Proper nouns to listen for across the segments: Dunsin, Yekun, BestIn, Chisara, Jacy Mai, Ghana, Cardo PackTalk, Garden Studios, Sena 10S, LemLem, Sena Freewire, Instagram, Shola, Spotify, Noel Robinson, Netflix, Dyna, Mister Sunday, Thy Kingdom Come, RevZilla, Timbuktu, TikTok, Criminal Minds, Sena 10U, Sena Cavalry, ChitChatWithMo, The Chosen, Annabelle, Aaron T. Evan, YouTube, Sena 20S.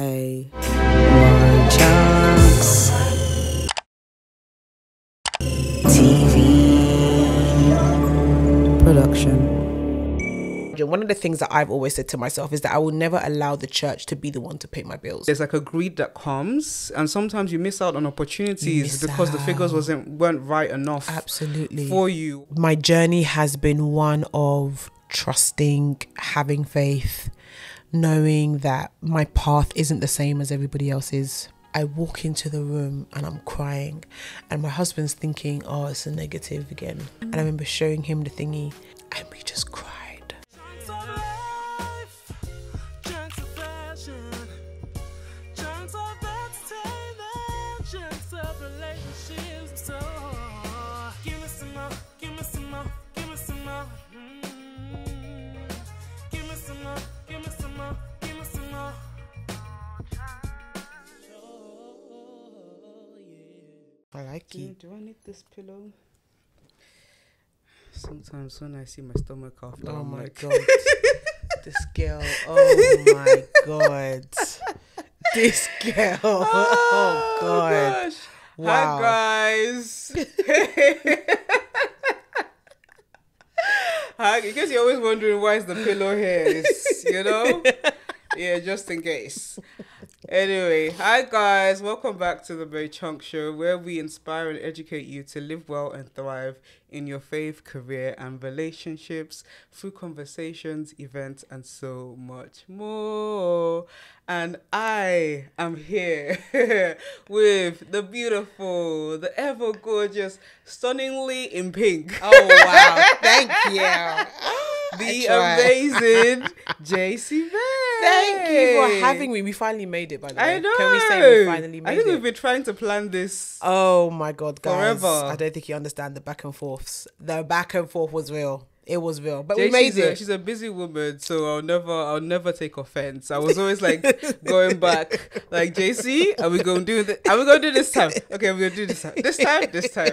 a Mo Chunks TV production. One of the things that I've always said to myself is that I will never allow the church to be the one to pay my bills. There's like a greed that comes, and sometimes you miss out on opportunities because the figures weren't right enough. Absolutely. For you. My journey has been one of trusting, having faith, knowing that my path isn't the same as everybody else's. I walk into the room and I'm crying, and my husband's thinking, oh, it's a negative again. And I remember showing him the thingy and we just cried. I like it. Do I need this pillow? Sometimes when I see my stomach after, oh my god, this girl, oh my god, this girl, oh god, gosh. Wow. Hi guys. Hi, in case you're always wondering why is the pillow here, it's, you know, yeah, just in case. Anyway, hi guys, welcome back to the Mo Chunks Show, where we inspire and educate you to live well and thrive in your faith, career and relationships through conversations, events and so much more. And I am here with the beautiful, the ever gorgeous, stunningly in pink. Oh wow, thank you. The amazing Jacy Mai. Thank you for having me. We finally made it, by the way. I know. Can we say we finally made it? I think we've been trying to plan this. Oh my god, guys. Forever. I don't think you understand the back and forths. The back and forth was real. It was real. But we made it. She's a busy woman, so I'll never take offense. I was always like going back, like, JC, are we gonna do this? Are we gonna do this time? Okay, we're gonna do this time. This time.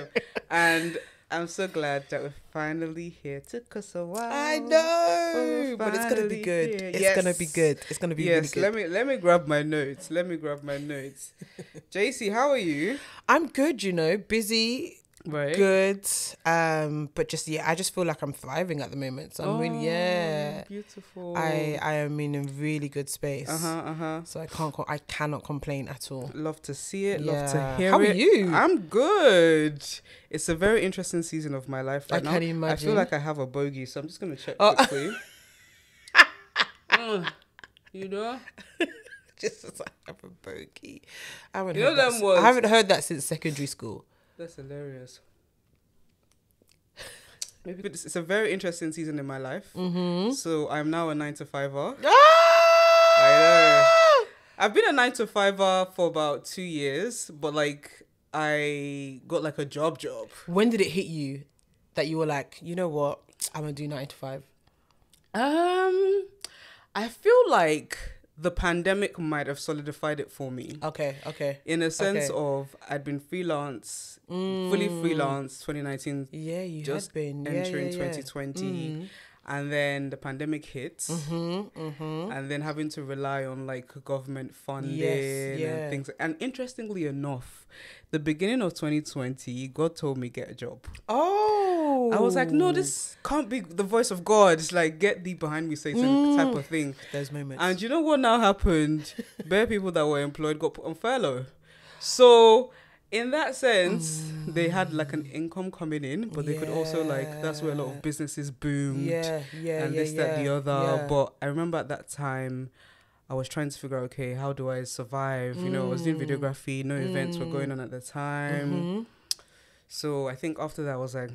And I'm so glad that we're finally here. Took us a while. I know, but it's gonna be good. It's gonna be good. It's gonna be really good. Let me grab my notes. JC, how are you? I'm good. You know, busy, right? Good. But just I just feel like I'm thriving at the moment. So I'm really beautiful. I am in a really good space. So I cannot complain at all. Love to see it. Yeah. Love to hear it. How are you? I'm good. It's a very interesting season of my life right now. I can imagine. I feel like I have a bogey, so I'm just going to check quickly. You know? Just as I have a bogey. I haven't heard that since secondary school. That's hilarious. Maybe it's a very interesting season in my life. So I'm now a 9-to-5-er. I know. I've been a 9-to-5-er for about 2 years, but like, I got like a job. When did it hit you that you were like, you know what, I'm gonna do 9-to-5? I feel like the pandemic might have solidified it for me. Okay. In a sense of I'd been freelance, fully freelance, 2019. Yeah, you just had been entering 2020. And then the pandemic hits, and then having to rely on like government funding and things. And interestingly enough, the beginning of 2020, God told me get a job. Oh, I was like, no, this can't be the voice of God. It's like, get thee behind me, Satan, type of thing. Those moments. And you know what now happened? Bare people that were employed got put on furlough. So in that sense, they had like an income coming in, but they could also like, that's where a lot of businesses boomed and this, that, the other. But I remember at that time, I was trying to figure out, okay, how do I survive? You know, I was doing videography, no events were going on at the time. So I think after that, I was like,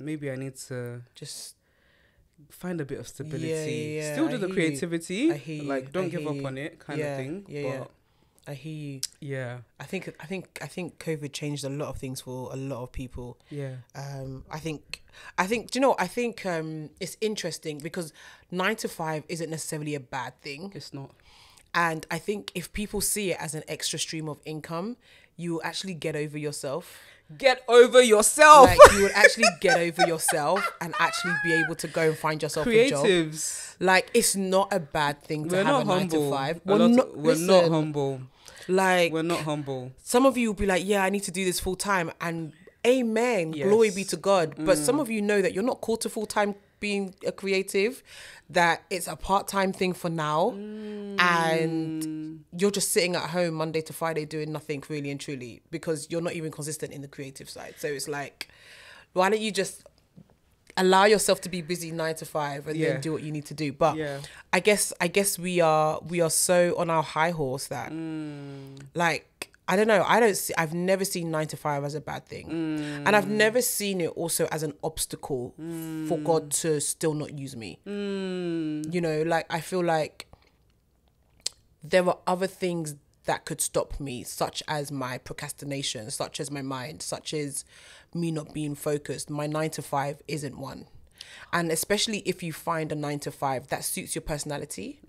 maybe I need to just find a bit of stability. Still do the creativity, like don't give up on it kind of thing. But I hear you. Yeah. I think COVID changed a lot of things for a lot of people. Yeah. I think it's interesting because 9-to-5 isn't necessarily a bad thing. It's not. And I think if people see it as an extra stream of income, you actually get over yourself. get over yourself. Like, you would actually get over yourself and actually be able to go and find yourself a job. Like, it's not a bad thing to have a 9 to 5. We're not humble. Like, we're not humble. Some of you will be like, yeah, I need to do this full time, and amen, yes, glory be to God. But some of you know that you're not called to full time being a creative, that it's a part-time thing for now, and you're just sitting at home Monday to Friday doing nothing really and truly, because you're not even consistent in the creative side. So it's like, why don't you just allow yourself to be busy 9 to 5 and then do what you need to do? But I guess we are so on our high horse that like, I don't know. I've never seen 9 to 5 as a bad thing. And I've never seen it also as an obstacle for God to still not use me. You know, like, I feel like there are other things that could stop me, such as my procrastination, such as my mind, such as me not being focused. My 9 to 5 isn't one. And especially if you find a 9 to 5 that suits your personality.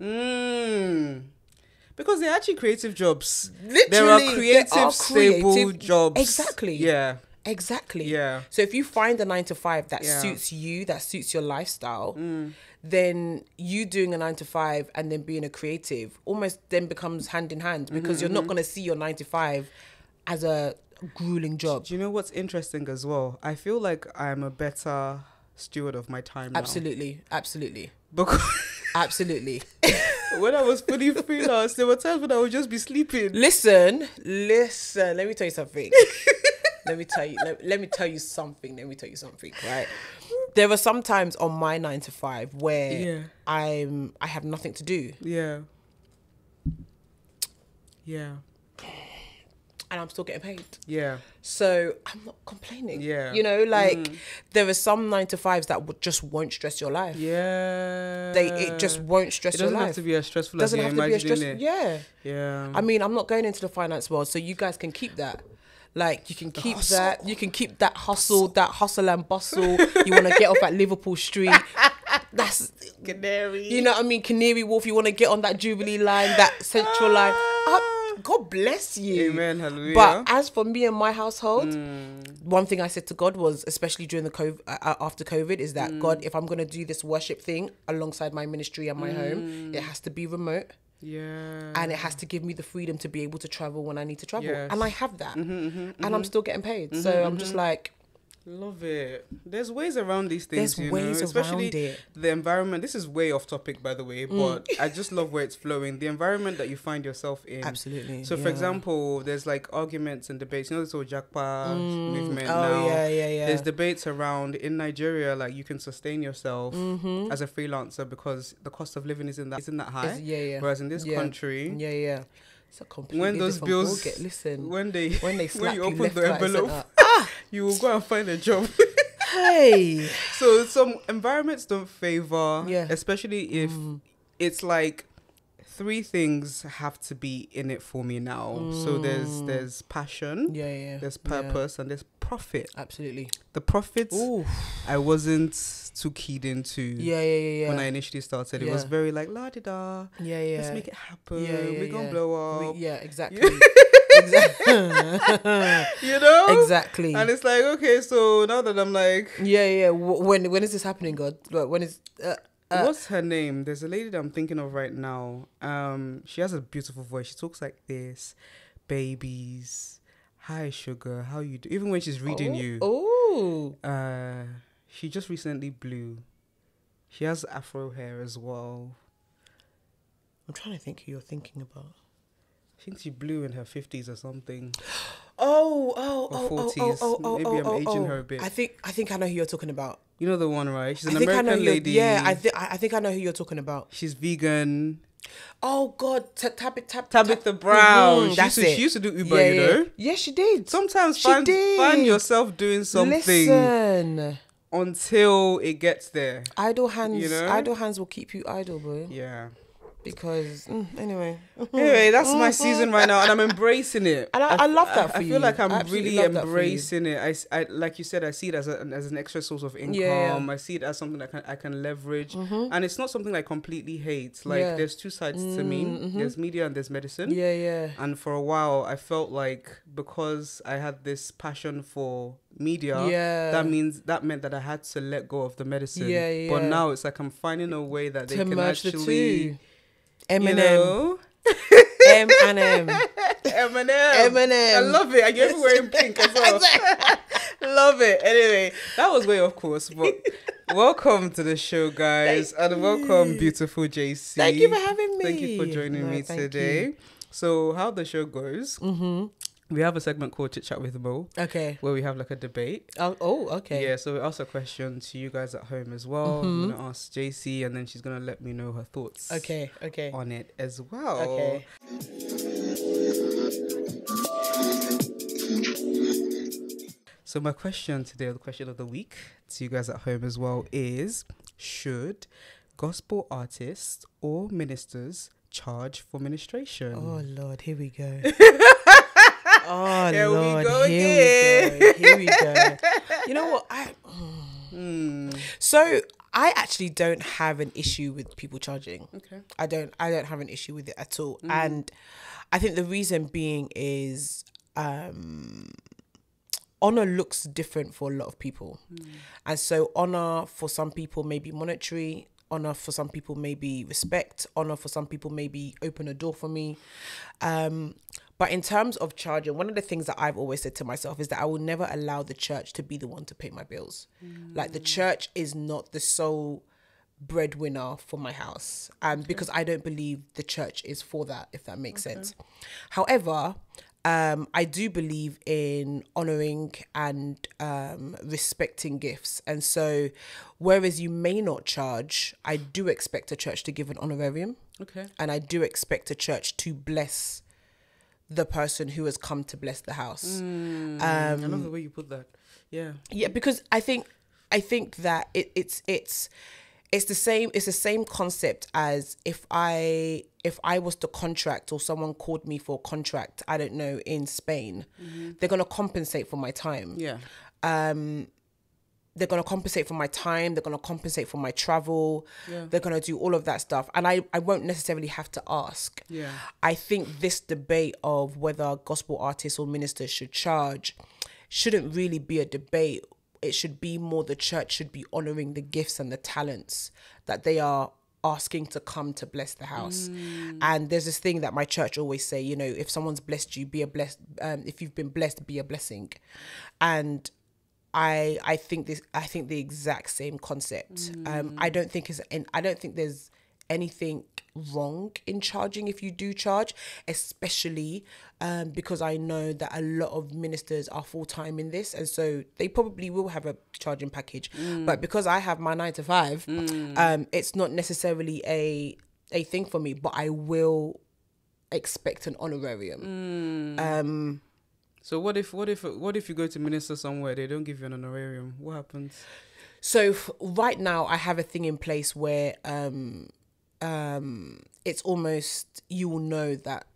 Because they're actually creative jobs. Literally, there are creative, stable jobs. Exactly. Yeah. Exactly. Yeah. So if you find a 9 to 5 that suits you, that suits your lifestyle, then you doing a 9 to 5 and then being a creative almost then becomes hand in hand, because you're not going to see your 9 to 5 as a grueling job. Do you know what's interesting as well? I feel like I'm a better steward of my time now. Absolutely. Absolutely. Because... Absolutely. When I was fully freelance, there were times when I would just be sleeping. Listen, let me tell you something. Let me tell you something, right? There were some times on my 9 to 5 where I have nothing to do. Yeah. And I'm still getting paid. So I'm not complaining. You know, like, there are some 9 to 5s that just won't stress your life. It just won't stress your life. It doesn't have to be as stressful as you imagine. Yeah. I mean, I'm not going into the finance world, so you guys can keep that. Like, you can keep that. You can keep that hustle and bustle. You want to get off at Liverpool Street. That's Canary. You know what I mean? Canary Wharf. You want to get on that Jubilee line, that Central line. God bless you. Amen. Hallelujah. But as for me and my household, one thing I said to God was, especially during the COVID, after COVID, is that, God, if I'm going to do this worship thing alongside my ministry and my home, it has to be remote. And it has to give me the freedom to be able to travel when I need to travel. And I have that. And I'm still getting paid. So I'm just like... Love it. There's ways around these things. There's ways around it. The environment. This is way off topic, by the way, but I just love where it's flowing. The environment that you find yourself in. Absolutely. So, for example, there's like arguments and debates. You know, this whole Jakpa movement now. Oh, yeah. There's debates around in Nigeria, like, you can sustain yourself as a freelancer because the cost of living isn't that high. Whereas in this country, it's a completely different ballgame. Listen, when you open the envelope, you will go and find a job. Hey. So some environments don't favor, especially if it's like 3 things have to be in it for me now. So there's passion, there's purpose, and there's profit. Absolutely. The profits, I wasn't too keyed into when I initially started. It was very like, la-di-da, let's make it happen, we're gonna blow up. Exactly. You know, exactly. And it's like, okay, so now that I'm like, when is this happening, God? When is what's her name? There's a lady that I'm thinking of right now. She has a beautiful voice. She talks like this. Babies, hi sugar, how you do? Even when she's reading you. She just recently blew. She has afro hair as well. I'm trying to think who you're thinking about. I think she blew in her 50s or something. Or 40s. Maybe I'm aging her a bit. I think I know who you're talking about. You know the one, right? She's an American lady. Yeah, I think I know who you're talking about. She's vegan. Oh God, Tabitha Brown. That's it. She used to do Uber, you know. Yeah, she did. Sometimes find yourself doing something. Listen. Until it gets there. Idle hands will keep you idle, bro. Yeah. Because anyway, that's my season right now, and I'm embracing it. And I love that for you. I feel like I'm really embracing it. I like you said, I see it as an extra source of income. Yeah. I see it as something that I can leverage, and it's not something I completely hate. Like there's two sides to me. There's media and there's medicine. Yeah, yeah. And for a while, I felt like because I had this passion for media, that meant that I had to let go of the medicine. Yeah, yeah. But now it's like I'm finding a way that they can actually. M&M. I love it. And you're everywhere in pink as well. Love it. Anyway, that was way off course, but welcome to the show, guys. And welcome, beautiful JC. Thank you for having me. Thank you for joining me today. So how the show goes, we have a segment called Chit Chat with Mo. Okay. Where we have like a debate. Oh, okay. Yeah, so we ask a question to you guys at home as well. I'm going to ask JC and then she's going to let me know her thoughts. Okay, okay. On it as well. Okay. So my question today, or the question of the week to you guys at home as well, is should gospel artists or ministers charge for ministration? Oh, Lord, here we go. Oh, here Lord, we go again. Here we go. You know what? So I actually don't have an issue with people charging. Okay. I don't have an issue with it at all. And I think the reason being is honor looks different for a lot of people. And so honor for some people may be monetary. Honor for some people may be respect. Honor for some people may be open a door for me. But in terms of charging, one of the things that I've always said to myself is that I will never allow the church to be the one to pay my bills. Like the church is not the sole breadwinner for my house, because I don't believe the church is for that, if that makes sense. However, I do believe in honoring and respecting gifts. And so whereas you may not charge, I do expect a church to give an honorarium. Okay. And I do expect a church to bless the person who has come to bless the house. I love the way you put that. Yeah. Yeah, because I think that it's the same concept as if I was to contract, or someone called me for a contract, I don't know, in Spain, they're gonna compensate for my time. Yeah. They're going to compensate for my time. They're going to compensate for my travel. Yeah. They're going to do all of that stuff. And I won't necessarily have to ask. Yeah. I think this debate of whether gospel artists or ministers should charge shouldn't really be a debate. It should be more the church should be honouring the gifts and the talents that they are asking to come to bless the house. And there's this thing that my church always say, you know, if someone's blessed you, be a blessed. If you've been blessed, be a blessing. And I think the exact same concept. I don't think there's anything wrong in charging if you do charge, especially because I know that a lot of ministers are full-time in this, and so they probably will have a charging package. But because I have my 9 to 5, it's not necessarily a thing for me, but I will expect an honorarium. So what if you go to minister somewhere, they don't give you an honorarium? What happens? So right now I have a thing in place where it's almost, you will know that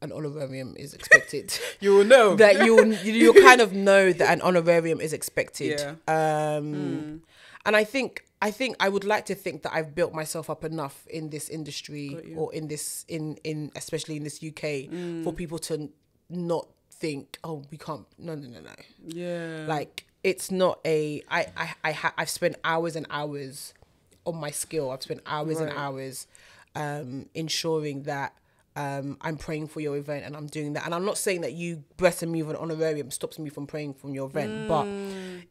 an honorarium is expected. You will know that you kind of know that an honorarium is expected. Yeah. And I think I would like to think that I've built myself up enough in this industry, or especially in this UK, for people to not think, oh, we can't, no. Yeah. Like, it's not I've spent hours and hours on my skill. I've spent hours and hours ensuring that I'm praying for your event, and I'm doing that. And I'm not saying that you blessing me with an honorarium stops me from praying for your event, but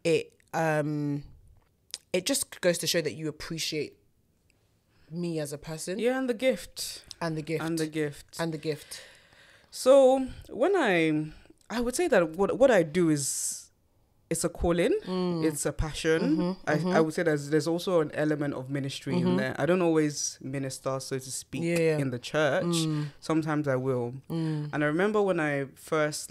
it just goes to show that you appreciate me as a person. Yeah, and the gift. And the gift. So when I would say that what I do is, it's a calling, it's a passion. I would say there's also an element of ministry in there. I don't always minister, so to speak, in the church. Sometimes I will. And I remember when I first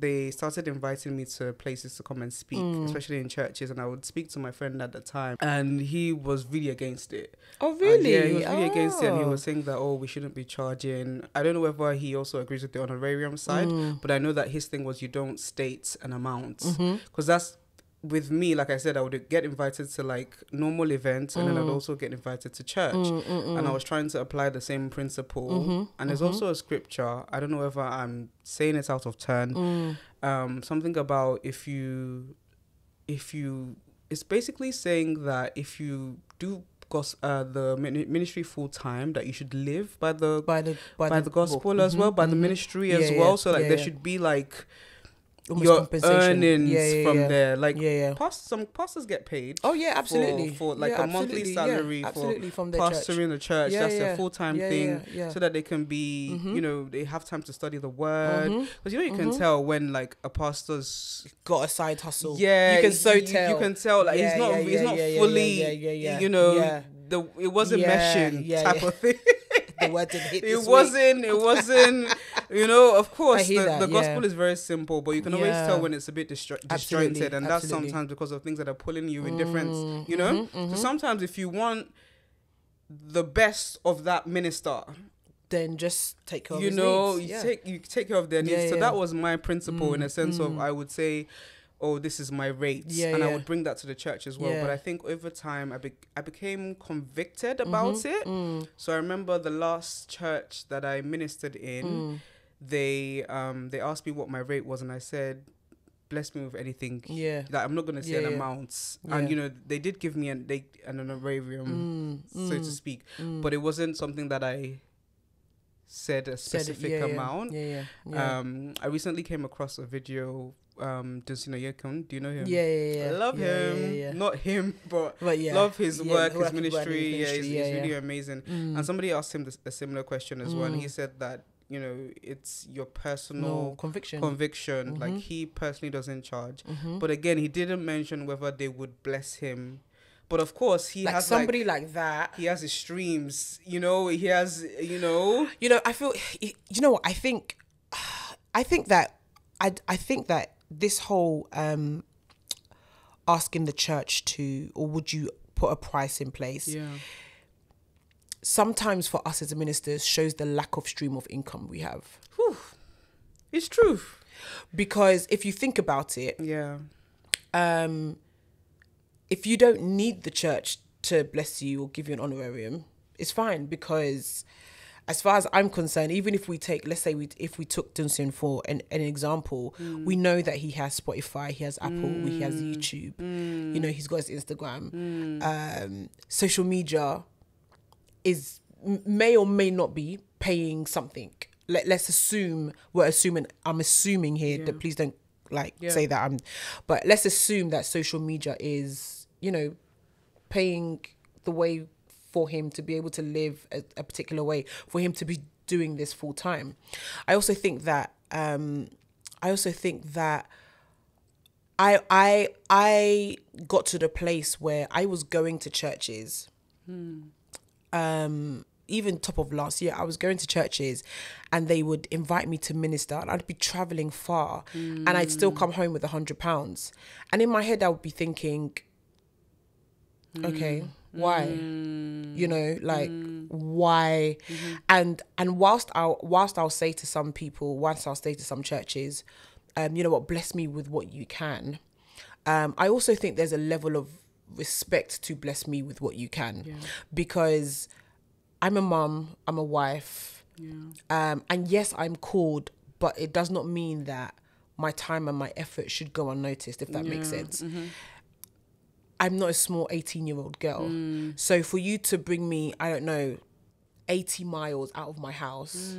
they started inviting me to places to come and speak, especially in churches. And I would speak to my friend at the time, and he was really against it. Oh, really? Yeah, he was really against it. And he was saying that, oh, we shouldn't be charging. I don't know whether he also agrees with the honorarium side, but I know that his thing was you don't state an amount. Because that's, with me, like I said, I would get invited to like normal events, and then I'd also get invited to church. And I was trying to apply the same principle. And there's also a scripture, I don't know whether I'm saying it out of turn, something about if you, it's basically saying that if you do the ministry full time, that you should live by the gospel as well, by the ministry as well. So like there should be like your earnings from there, like some pastors get paid. Oh yeah, absolutely. For like a monthly salary from the pastoring the church. That's their full-time thing, so that they can be, you know, they have time to study the word. Because you know, you can tell when like a pastor's got a side hustle. Yeah, you can tell. You can tell like he's not fully, you know, it wasn't meshing type of thing. The word didn't hit this week. It wasn't. You know, of course, the gospel is very simple, but you can always tell when it's a bit disjointed, and that's sometimes because of things that are pulling you in different, you know? So sometimes if you want the best of that minister, then just take care of his needs. You take care of their needs. So that was my principle in a sense of, I would say, oh, this is my rate. And I would bring that to the church as well. But I think over time, I became convicted about it. So I remember the last church that I ministered in, they asked me what my rate was, and I said, bless me with anything. Like, I'm not going to say an amount. And, you know, they did give me an honorarium, so to speak. But it wasn't something that I said a specific amount. I recently came across a video, Dunsin, Yekun, do you know him? I love him. Not him, but love his work, his ministry. He's really amazing. And somebody asked him a similar question as well, and he said that, you know, it's your personal conviction. Like, he personally doesn't charge, but again, he didn't mention whether they would bless him. But of course, he has somebody like that. He has his streams, you know. He has, you know. You know, I feel. You know what? I think that this whole asking the church to, or would you put a price in place? Yeah. Sometimes for us as ministers shows the lack of stream of income we have. Whew. It's true. Because if you think about it, if you don't need the church to bless you or give you an honorarium, it's fine. Because as far as I'm concerned, even if we take, let's say if we took Dunsin for an example, we know that he has Spotify, he has Apple, he has YouTube, you know, he's got his Instagram, social media may or may not be paying something. Let's assume, I'm assuming here that, please don't say that but let's assume that social media is, you know, paying the way for him to be able to live a particular way, for him to be doing this full time. I also think that I got to the place where I was going to churches, even top of last year, I was going to churches and they would invite me to minister, and I'd be traveling far, and I'd still come home with £100. And in my head, I would be thinking, okay, why? You know, like, why? And whilst I'll say to some people, whilst I'll say to some churches, you know what, bless me with what you can. I also think there's a level of respect to bless me with what you can, because I'm a mum, I'm a wife, and yes, I'm called, but it does not mean that my time and my effort should go unnoticed, if that makes sense. I'm not a small 18-year-old girl, so for you to bring me, I don't know, 80 miles out of my house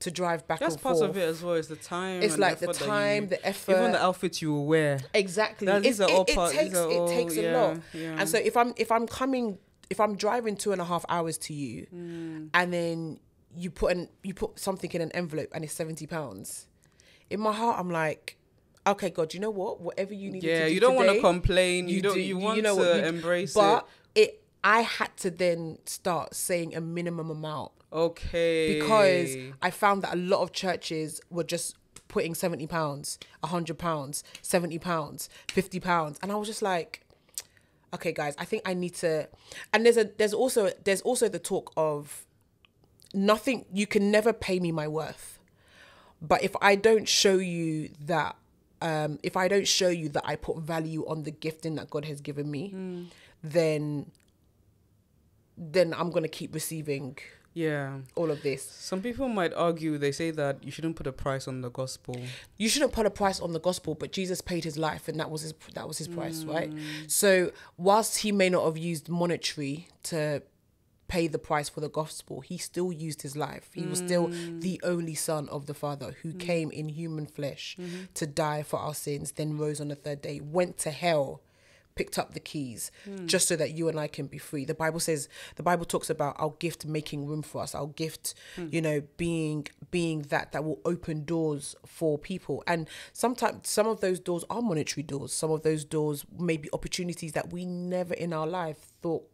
to drive back and forth. That's part of it as well. It's the time. It's like the time, the effort. Even the outfits you will wear. Exactly. These are all parts. It takes a lot. Yeah. And so if I'm coming, if I'm driving 2.5 hours to you, and then you put something in an envelope and it's £70, in my heart I'm like, okay, God, you know what? Whatever you need to do. Yeah, you don't want to complain. You want to embrace it. But I had to then start saying a minimum amount. Okay. Because I found that a lot of churches were just putting £70, £100, £70, £50, and I was just like, okay, guys, I think I need to. And there's also the talk of nothing. You can never pay me my worth, but if I don't show you that, if I don't show you that I put value on the gifting that God has given me, then I'm gonna keep receiving. Yeah, all of this. Some people might argue, they say that you shouldn't put a price on the gospel. You shouldn't put a price on the gospel, but Jesus paid his life, and that was his price, right? So whilst he may not have used monetary to pay the price for the gospel, he still used his life. He was still the only son of the Father who came in human flesh to die for our sins, then rose on the third day, went to hell, picked up the keys just so that you and I can be free. The Bible talks about our gift making room for us, our gift, you know, being that will open doors for people. And sometimes some of those doors are monetary doors. Some of those doors may be opportunities that we never in our life thought,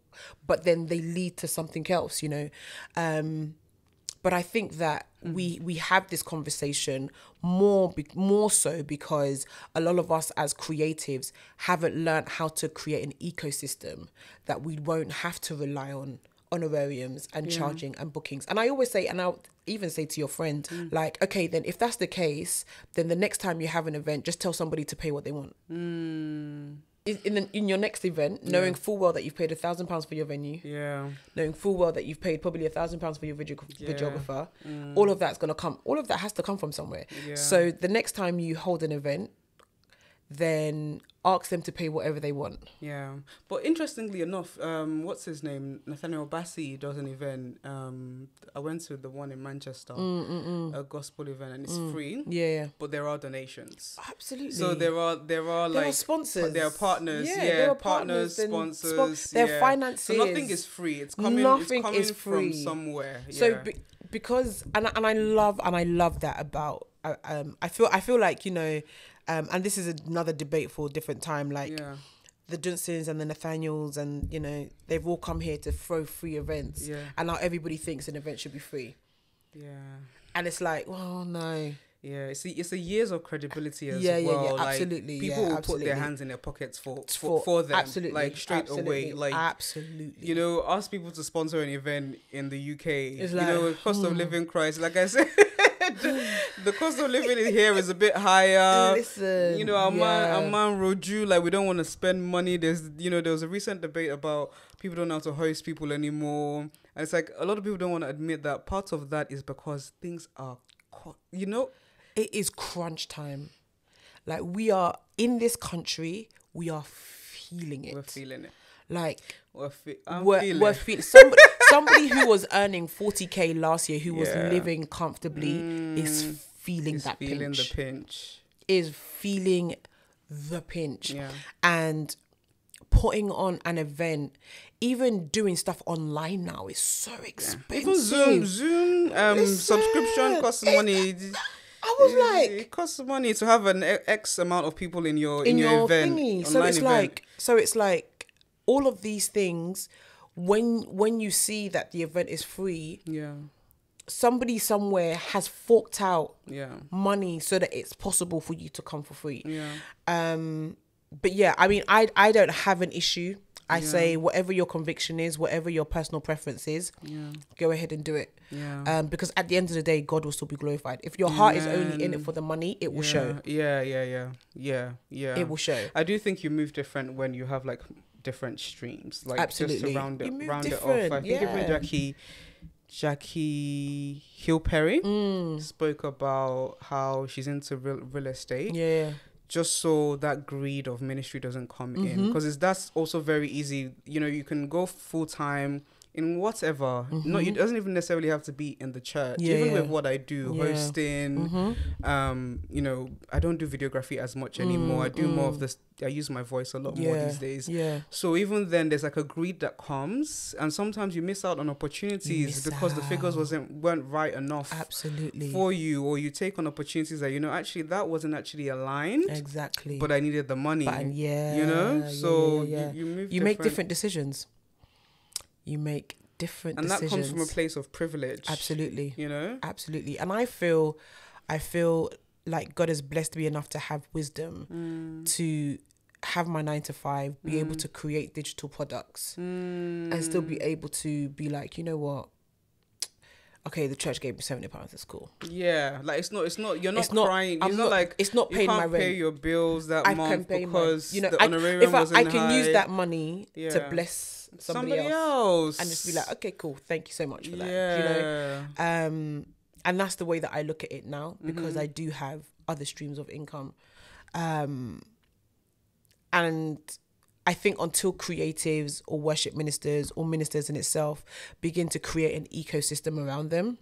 but then they lead to something else, you know. But I think that we have this conversation more so because a lot of us as creatives haven't learned how to create an ecosystem that we won't have to rely on honorariums and charging and bookings. And I always say, and I'll even say to your friend, like, okay, then if that's the case, then the next time you have an event, just tell somebody to pay what they want. In your next event, knowing full well that you've paid £1,000 for your venue, knowing full well that you've paid probably £1,000 for your videographer, all of that's gonna come. All of that has to come from somewhere. So the next time you hold an event, then ask them to pay whatever they want. Yeah, but interestingly enough, what's his name? Nathaniel Bassey does an event. I went to the one in Manchester, a gospel event, and it's free. Yeah, but there are donations. Absolutely. So there are sponsors. There are partners. Yeah, there are partners, sponsors. There are finances. So nothing is free. It's coming from somewhere. Yeah. So because I love that about. I feel like, you know. And this is another debate for a different time, like the Dunsins and the Nathaniels, and, you know, they've all come here to throw free events. And now everybody thinks an event should be free. And it's like, oh, no. It's a years of credibility as well. Like, absolutely. People will put their hands in their pockets for them. Absolutely. Like, straight away. Like, absolutely. You know, ask people to sponsor an event in the UK. It's like, you know, cost of living crisis, like I said. The cost of living in here is a bit higher. Listen, you know, our man Roju, like, we don't want to spend money. There was a recent debate about people don't know how to host people anymore, and it's like a lot of people don't want to admit that part of that is because things are, you know, it is crunch time. Like, we are in this country, we are feeling it. We're feeling it. Like, we're feeling. Somebody who was earning 40k last year, who was living comfortably, is feeling the pinch. Yeah. And putting on an event, even doing stuff online now, is so expensive. Even Zoom subscription costs money. I was like, it costs money to have an X amount of people in your event. Thingy. So it's like all of these things. When you see that the event is free, somebody somewhere has forked out money so that it's possible for you to come for free. But I mean, I don't have an issue. I say whatever your conviction is, whatever your personal preference is, go ahead and do it. Because at the end of the day, God will still be glorified. If your heart is only in it for the money, it will show. Yeah. It will show. I do think you move different when you have, like, different streams, like, absolutely. Just to round it off. I think even Jackie Hill Perry spoke about how she's into real estate. Just so that greed of ministry doesn't come in, because that's also very easy. You know, you can go full time in whatever. No, it doesn't even necessarily have to be in the church. Even with what I do, hosting, you know, I don't do videography as much anymore. I do more of this. I use my voice a lot more these days. So even then, there's like a greed that comes, and sometimes you miss out on opportunities because the figures weren't right enough for you, or you take on opportunities that, you know, actually that wasn't actually aligned exactly, but I needed the money. You know, so you make different decisions. And that comes from a place of privilege. Absolutely. You know? Absolutely. And I feel like God has blessed me enough to have wisdom to have my 9-to-5, be able to create digital products and still be able to be like, you know what? Okay, the church gave me £70. It's cool. Yeah, like it's not. You're not crying. It's not like it's not paying my rent. You can't pay your bills that month because the honorarium wasn't high. I can use that money to bless somebody else and just be like, okay, cool. Thank you so much for that. Yeah. You know, and that's the way that I look at it now because I do have other streams of income, and I think until creatives or worship ministers or ministers in itself begin to create an ecosystem around them,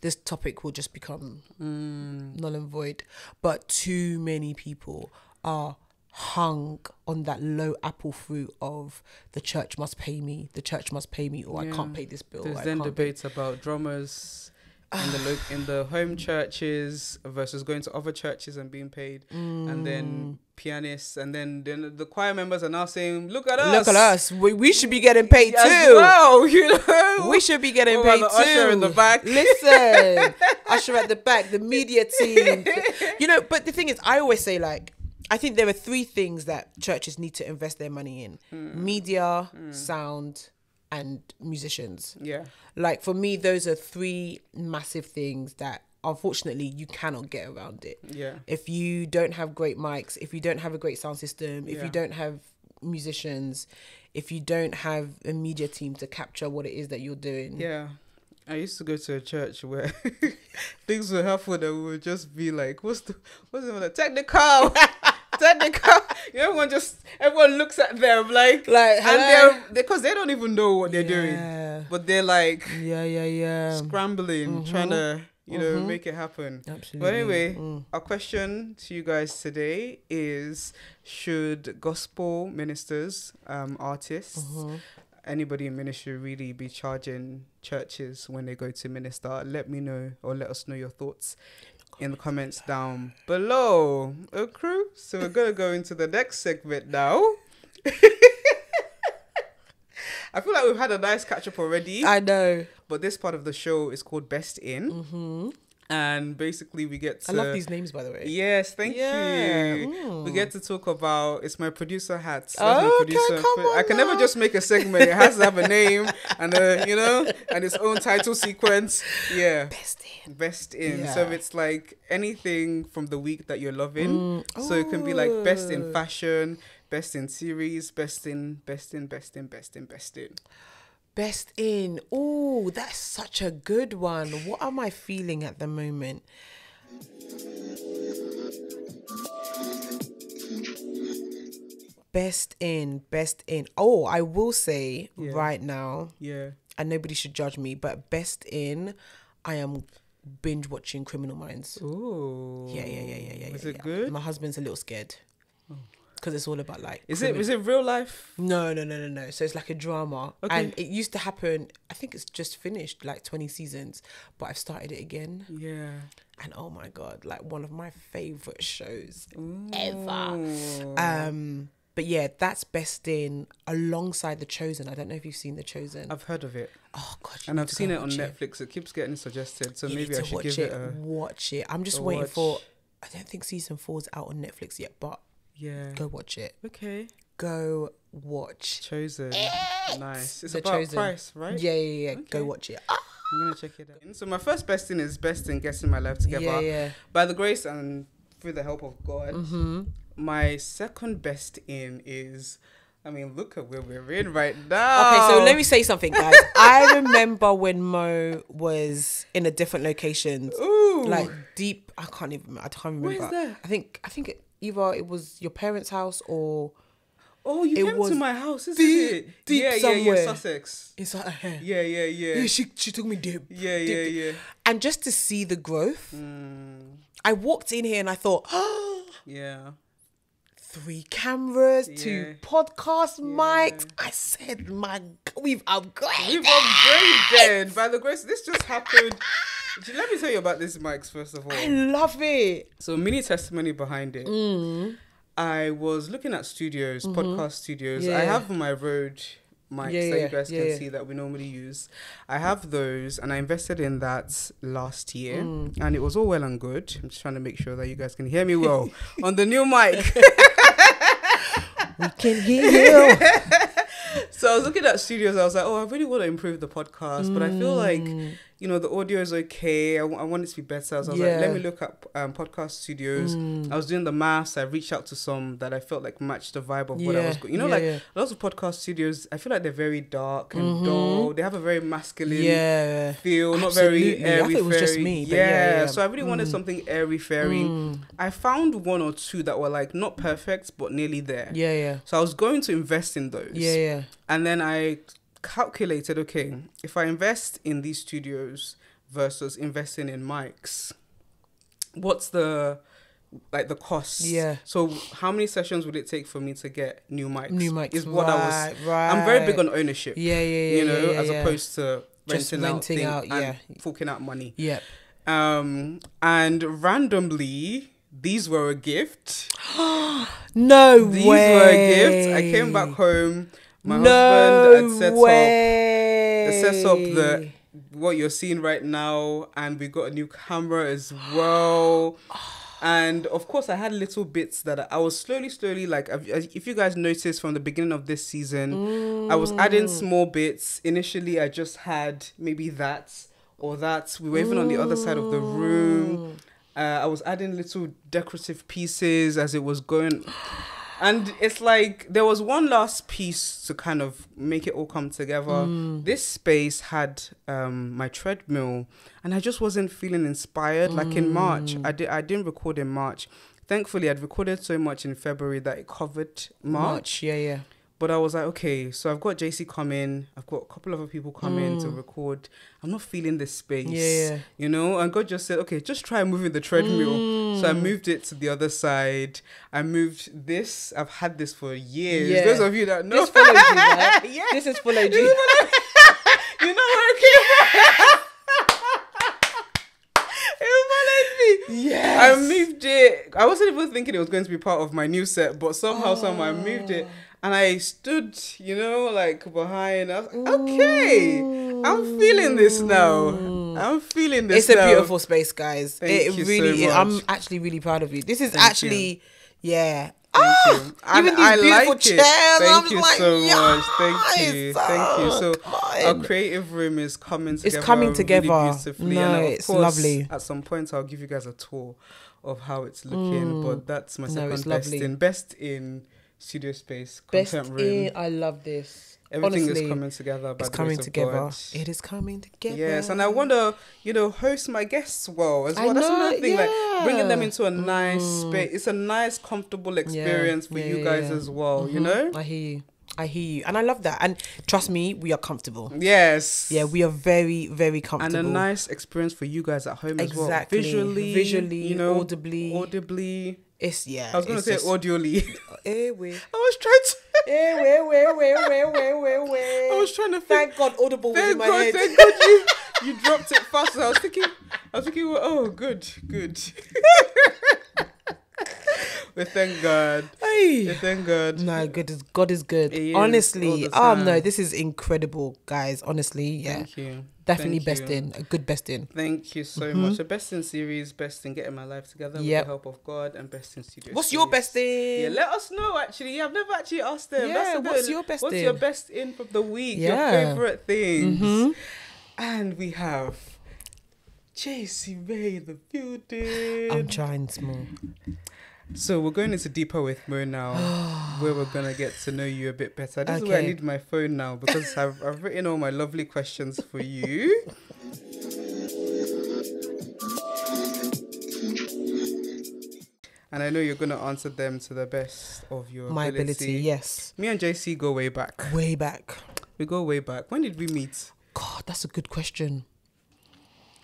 this topic will just become null and void. But too many people are hung on that low apple fruit of the church must pay me, the church must pay me, or I can't pay this bill. There's then debates about drummers in the home churches versus going to other churches and being paid, and then pianists, and then the choir members are now saying, "Look at us! We should be getting paid too. Well, you know, we should be getting paid too." Usher in the back, listen, usher at the back, the media team, you know. But the thing is, I always say, like, I think there are three things that churches need to invest their money in: media, sound, and musicians. Yeah, like for me, those are three massive things that unfortunately you cannot get around it. Yeah, if you don't have great mics, if you don't have a great sound system, if you don't have musicians, if you don't have a media team to capture what it is that you're doing. Yeah, I used to go to a church where things would happen and we would just be like, what's the technical? Technical. Everyone looks at them like and because they don't even know what they're doing, but they're like scrambling, trying to you know make it happen. Absolutely. But anyway, our question to you guys today is: should gospel ministers, artists, anybody in ministry really be charging churches when they go to minister? Let me know, or let us know your thoughts in the comments down below. Okay, so we're gonna go into the next segment now. I feel like we've had a nice catch up already. I know, but this part of the show is called Best In, and basically we get to... I love these names, by the way. Yes, thank you. Mm. We get to talk about... It's my producer hat. I can never just make a segment. It has to have a name and and its own title sequence. Yeah. Best In. Best In. Yeah. So it's like anything from the week that you're loving. Mm. So it can be like Best In Fashion, Best In Series, Best In. Best In. Oh, that's such a good one. What am I feeling at the moment? Best in. Oh, I will say right now, and nobody should judge me, but Best In, I am binge watching Criminal Minds. Ooh. Yeah. Is it good? My husband's a little scared. Because it's all about like... Is it real life? No. So it's like a drama. Okay. And it used to happen... I think it's just finished like 20 seasons. But I've started it again. Yeah. And oh my God. Like one of my favourite shows ever. But yeah, that's Best In alongside The Chosen. I don't know if you've seen The Chosen. I've heard of it. Oh God. And I've seen it on Netflix. It keeps getting suggested. So maybe I should give it a... Watch it. I'm just waiting for... I don't think season 4 is out on Netflix yet, but... Yeah. Go watch it. Okay. Go watch Chosen. Nice. It's about Christ, right? Yeah. Okay. Go watch it. I'm going to check it out. So my first Best In is Best In Getting My Life Together. Yeah. By the grace and through the help of God. My second Best In is... I mean, look at where we're in right now. Okay, so let me say something, guys. I remember when Mo was in a different location. Ooh. Like deep... I can't remember. Where is that? I think either it was your parents' house or... Oh, you came to my house, isn't it? Deep somewhere. Yeah, Sussex. Inside her hair. Yeah. Yeah, she took me deep. Yeah. And just to see the growth, I walked in here and I thought, oh, yeah. 3 cameras, 2 podcast mics. I said, my God, we've upgraded. We've upgraded. By the grace, this just happened... Let me tell you about this mics first of all. I love it. So mini testimony behind it. I was looking at studios, podcast studios. I have my road mics that you guys can see that we normally use. I have those, and I invested in that last year, and it was all well and good. I'm just trying to make sure that you guys can hear me well on the new mic. We can hear you. So I was looking at studios. I was like, oh, I really want to improve the podcast, but I feel like, you know, the audio is okay. I want it to be better. So I was like, let me look up podcast studios. I was doing the maths. I reached out to some that I felt like matched the vibe of what I was going. You know, lots of podcast studios, I feel like they're very dark and dull. They have a very masculine feel, not very airy-fairy. I think it was just me. So I really wanted something airy-fairy. I found one or two that were like, not perfect, but nearly there. So I was going to invest in those. And then I calculated, okay, if I invest in these studios versus investing in mics, what's the cost? So how many sessions would it take for me to get new mics? Is what I was. I'm very big on ownership. You know, as opposed to renting out and forking out money. And randomly, these were a gift. These were a gift. I came back home. My husband had set up the what you're seeing right now, and we got a new camera as well. And of course, I had little bits that I was slowly, like, if you guys notice from the beginning of this season, I was adding small bits. Initially, I just had maybe that or that. We were even on the other side of the room. I was adding little decorative pieces as it was going. And it's like there was one last piece to kind of make it all come together. This space had my treadmill, and I just wasn't feeling inspired. Like in March, I didn't record in March. Thankfully, I'd recorded so much in February that it covered March. But I was like, okay, so I've got JC coming. I've got a couple of other people coming to record. I'm not feeling this space, you know? And God just said, okay, just try moving the treadmill. So I moved it to the other side. I moved this. I've had this for years. Those of you that know. This followed you, right? This is followed you. You're not working. Yes. I moved it. I wasn't even thinking it was going to be part of my new set, but somehow I moved it. And I stood, you know, like behind. I was like, okay, I'm feeling this now. It's a beautiful space, guys. Thank you so much. I'm actually really proud of you. This is Thank you. Even these beautiful chairs. Thank you so much. So our creative room is coming together. It's coming together really beautifully. It's lovely. At some point, I'll give you guys a tour of how it's looking. But that's my second best in studio space, content room. I love this. Everything is coming together. It's coming together. It is coming together. Yes, and I want to, you know, host my guests well as well. That's another thing, like bringing them into a nice space. It's a nice, comfortable experience for you guys as well, you know? I hear you. And I love that. And trust me, we are comfortable. Yes. Yeah, we are very, very comfortable. And a nice experience for you guys at home as well. Visually, you know, audibly. It's I was gonna say audially. I was trying to think. Thank God Audible was in my head. Thank God you dropped it fast. I was thinking oh good. We thank God. We thank God. No, God is good. Honestly. Oh no, this is incredible, guys. Honestly, Thank you. Definitely BestIn. A good BestIn. Thank you so much. So BestIn series, BestIn getting my life together with the help of God, and BestIn studio. What's your BestIn? Yeah, let us know actually. I've never actually asked them. Yeah, what's your BestIn for the week? Yeah. Your favorite things. And we have Jacy Mai in the building. I'm trying small. So we're going into Deeper With Mo now, where we're going to get to know you a bit better. This is where I need my phone now, because I've written all my lovely questions for you. And I know you're going to answer them to the best of your ability. My ability, yes. Me and JC go way back. Way back. We go way back. When did we meet? God, that's a good question.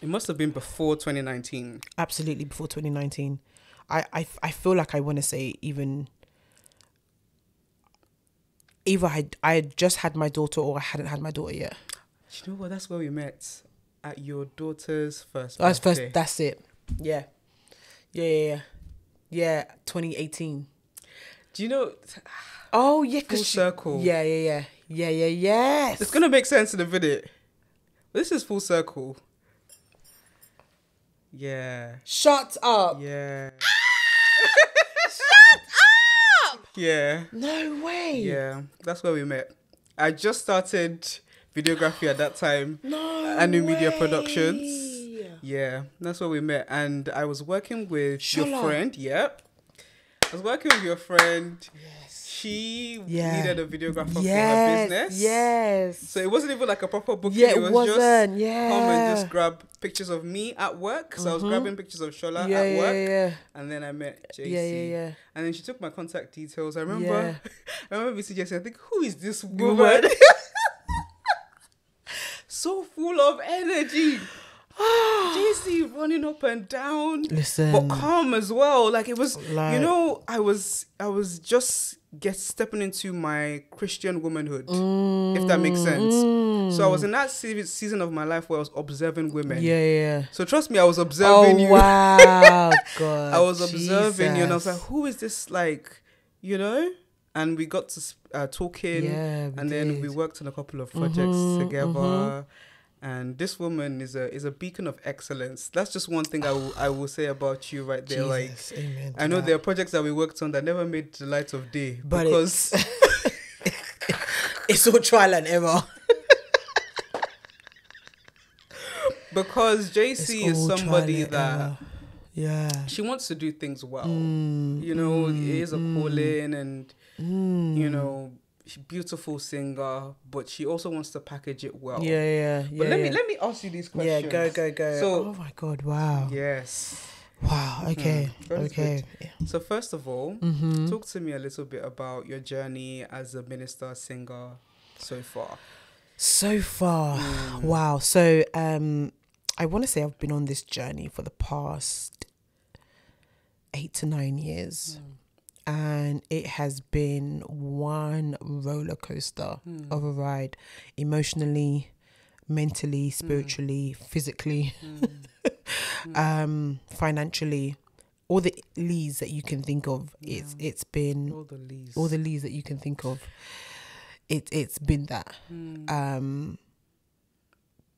It must have been before 2019. Absolutely before 2019. I feel like I want to say either I had just had my daughter or I hadn't had my daughter yet. Do you know what? That's where we met, at your daughter's first birthday. That's it. Yeah. 2018. Do you know? Oh yeah, full circle. Yeah. Yeah, yeah, yes. It's going to make sense in a minute. This is full circle. Yeah. Shut up. Yeah. Shut up! Yeah. No way. Yeah. That's where we met. I just started videography at that time. No at New Media Productions. Yeah. That's where we met. And I was working with Shola. Your friend. Yep. I was working with your friend. Yes. She needed a videographer for her business. Yes. So it wasn't even like a proper booking. Yeah, it wasn't. Just come and just grab pictures of me at work. So I was grabbing pictures of Shola at work. Yeah. And then I met Jacy. Yeah. And then she took my contact details. I remember I remember meeting Jacy. I think, who is this woman? So full of energy. Jacy running up and down, but calm as well. Like it was, like, you know, I was just stepping into my Christian womanhood, if that makes sense. So I was in that season of my life where I was observing women. Yeah. So trust me, I was observing you. Wow, God, I was observing you, and I was like, who is this? Like, you know. And we got to talking, and then we worked on a couple of projects together. And this woman is a beacon of excellence. That's just one thing I will say about you right there. Jesus, like, amen to I know that. There are projects that we worked on that never made the light of day, but because it's all trial and error. Because Jacy is somebody that she wants to do things well. You know, it is a calling, and you know. Beautiful singer, but she also wants to package it well. Yeah. But let me ask you these questions. Yeah, go. So, oh my God, wow. Yes. Wow. Okay. Okay. Yeah. So first of all, talk to me a little bit about your journey as a minister singer so far. Wow. So I want to say I've been on this journey for the past 8 to 9 years. And it has been one roller coaster of a ride, emotionally, mentally, spiritually, physically, financially, all the leads that you can think of. It's been all the leads that you can think of. It's been that.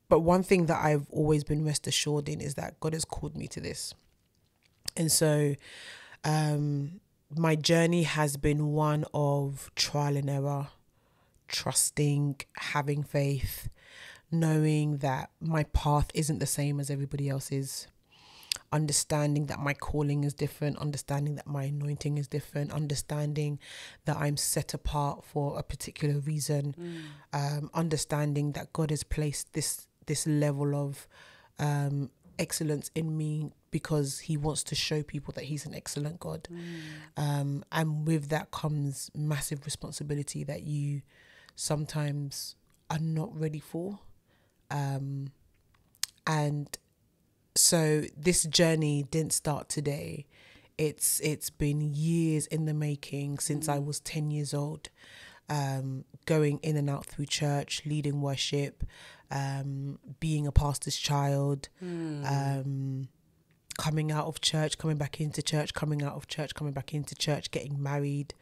But one thing that I've always been rest assured in is that God has called me to this, and so. My journey has been one of trial and error, trusting, having faith, knowing that my path isn't the same as everybody else's, understanding that my calling is different, understanding that my anointing is different, understanding that I'm set apart for a particular reason, understanding that God has placed this level of excellence in me because he wants to show people that he's an excellent God. And with that comes massive responsibility that you sometimes are not ready for. And so this journey didn't start today. It's been years in the making since I was 10 years old, going in and out through church, leading worship, being a pastor's child, coming out of church, coming back into church, coming out of church, coming back into church, getting married,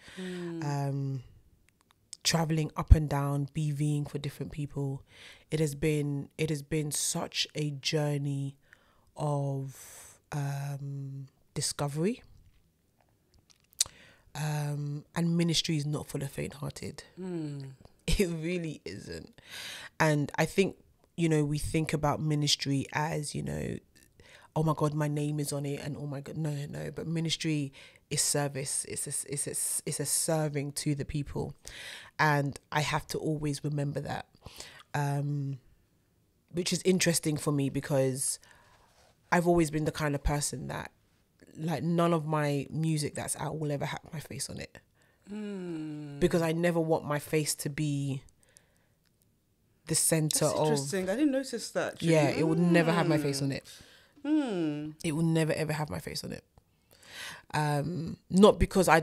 traveling up and down, BVing for different people. It has been such a journey of discovery. And ministry is not for the faint-hearted. It really isn't. And I think, you know, we think about ministry as, you know, oh my God, my name is on it, and oh my God, no. But ministry is service. It's a serving to the people, and I have to always remember that, which is interesting for me because I've always been the kind of person that, like, none of my music that's out will ever have my face on it, because I never want my face to be the center of. That's interesting. I didn't notice that. Actually. Yeah, it would never have my face on it. It will never ever have my face on it. Not because I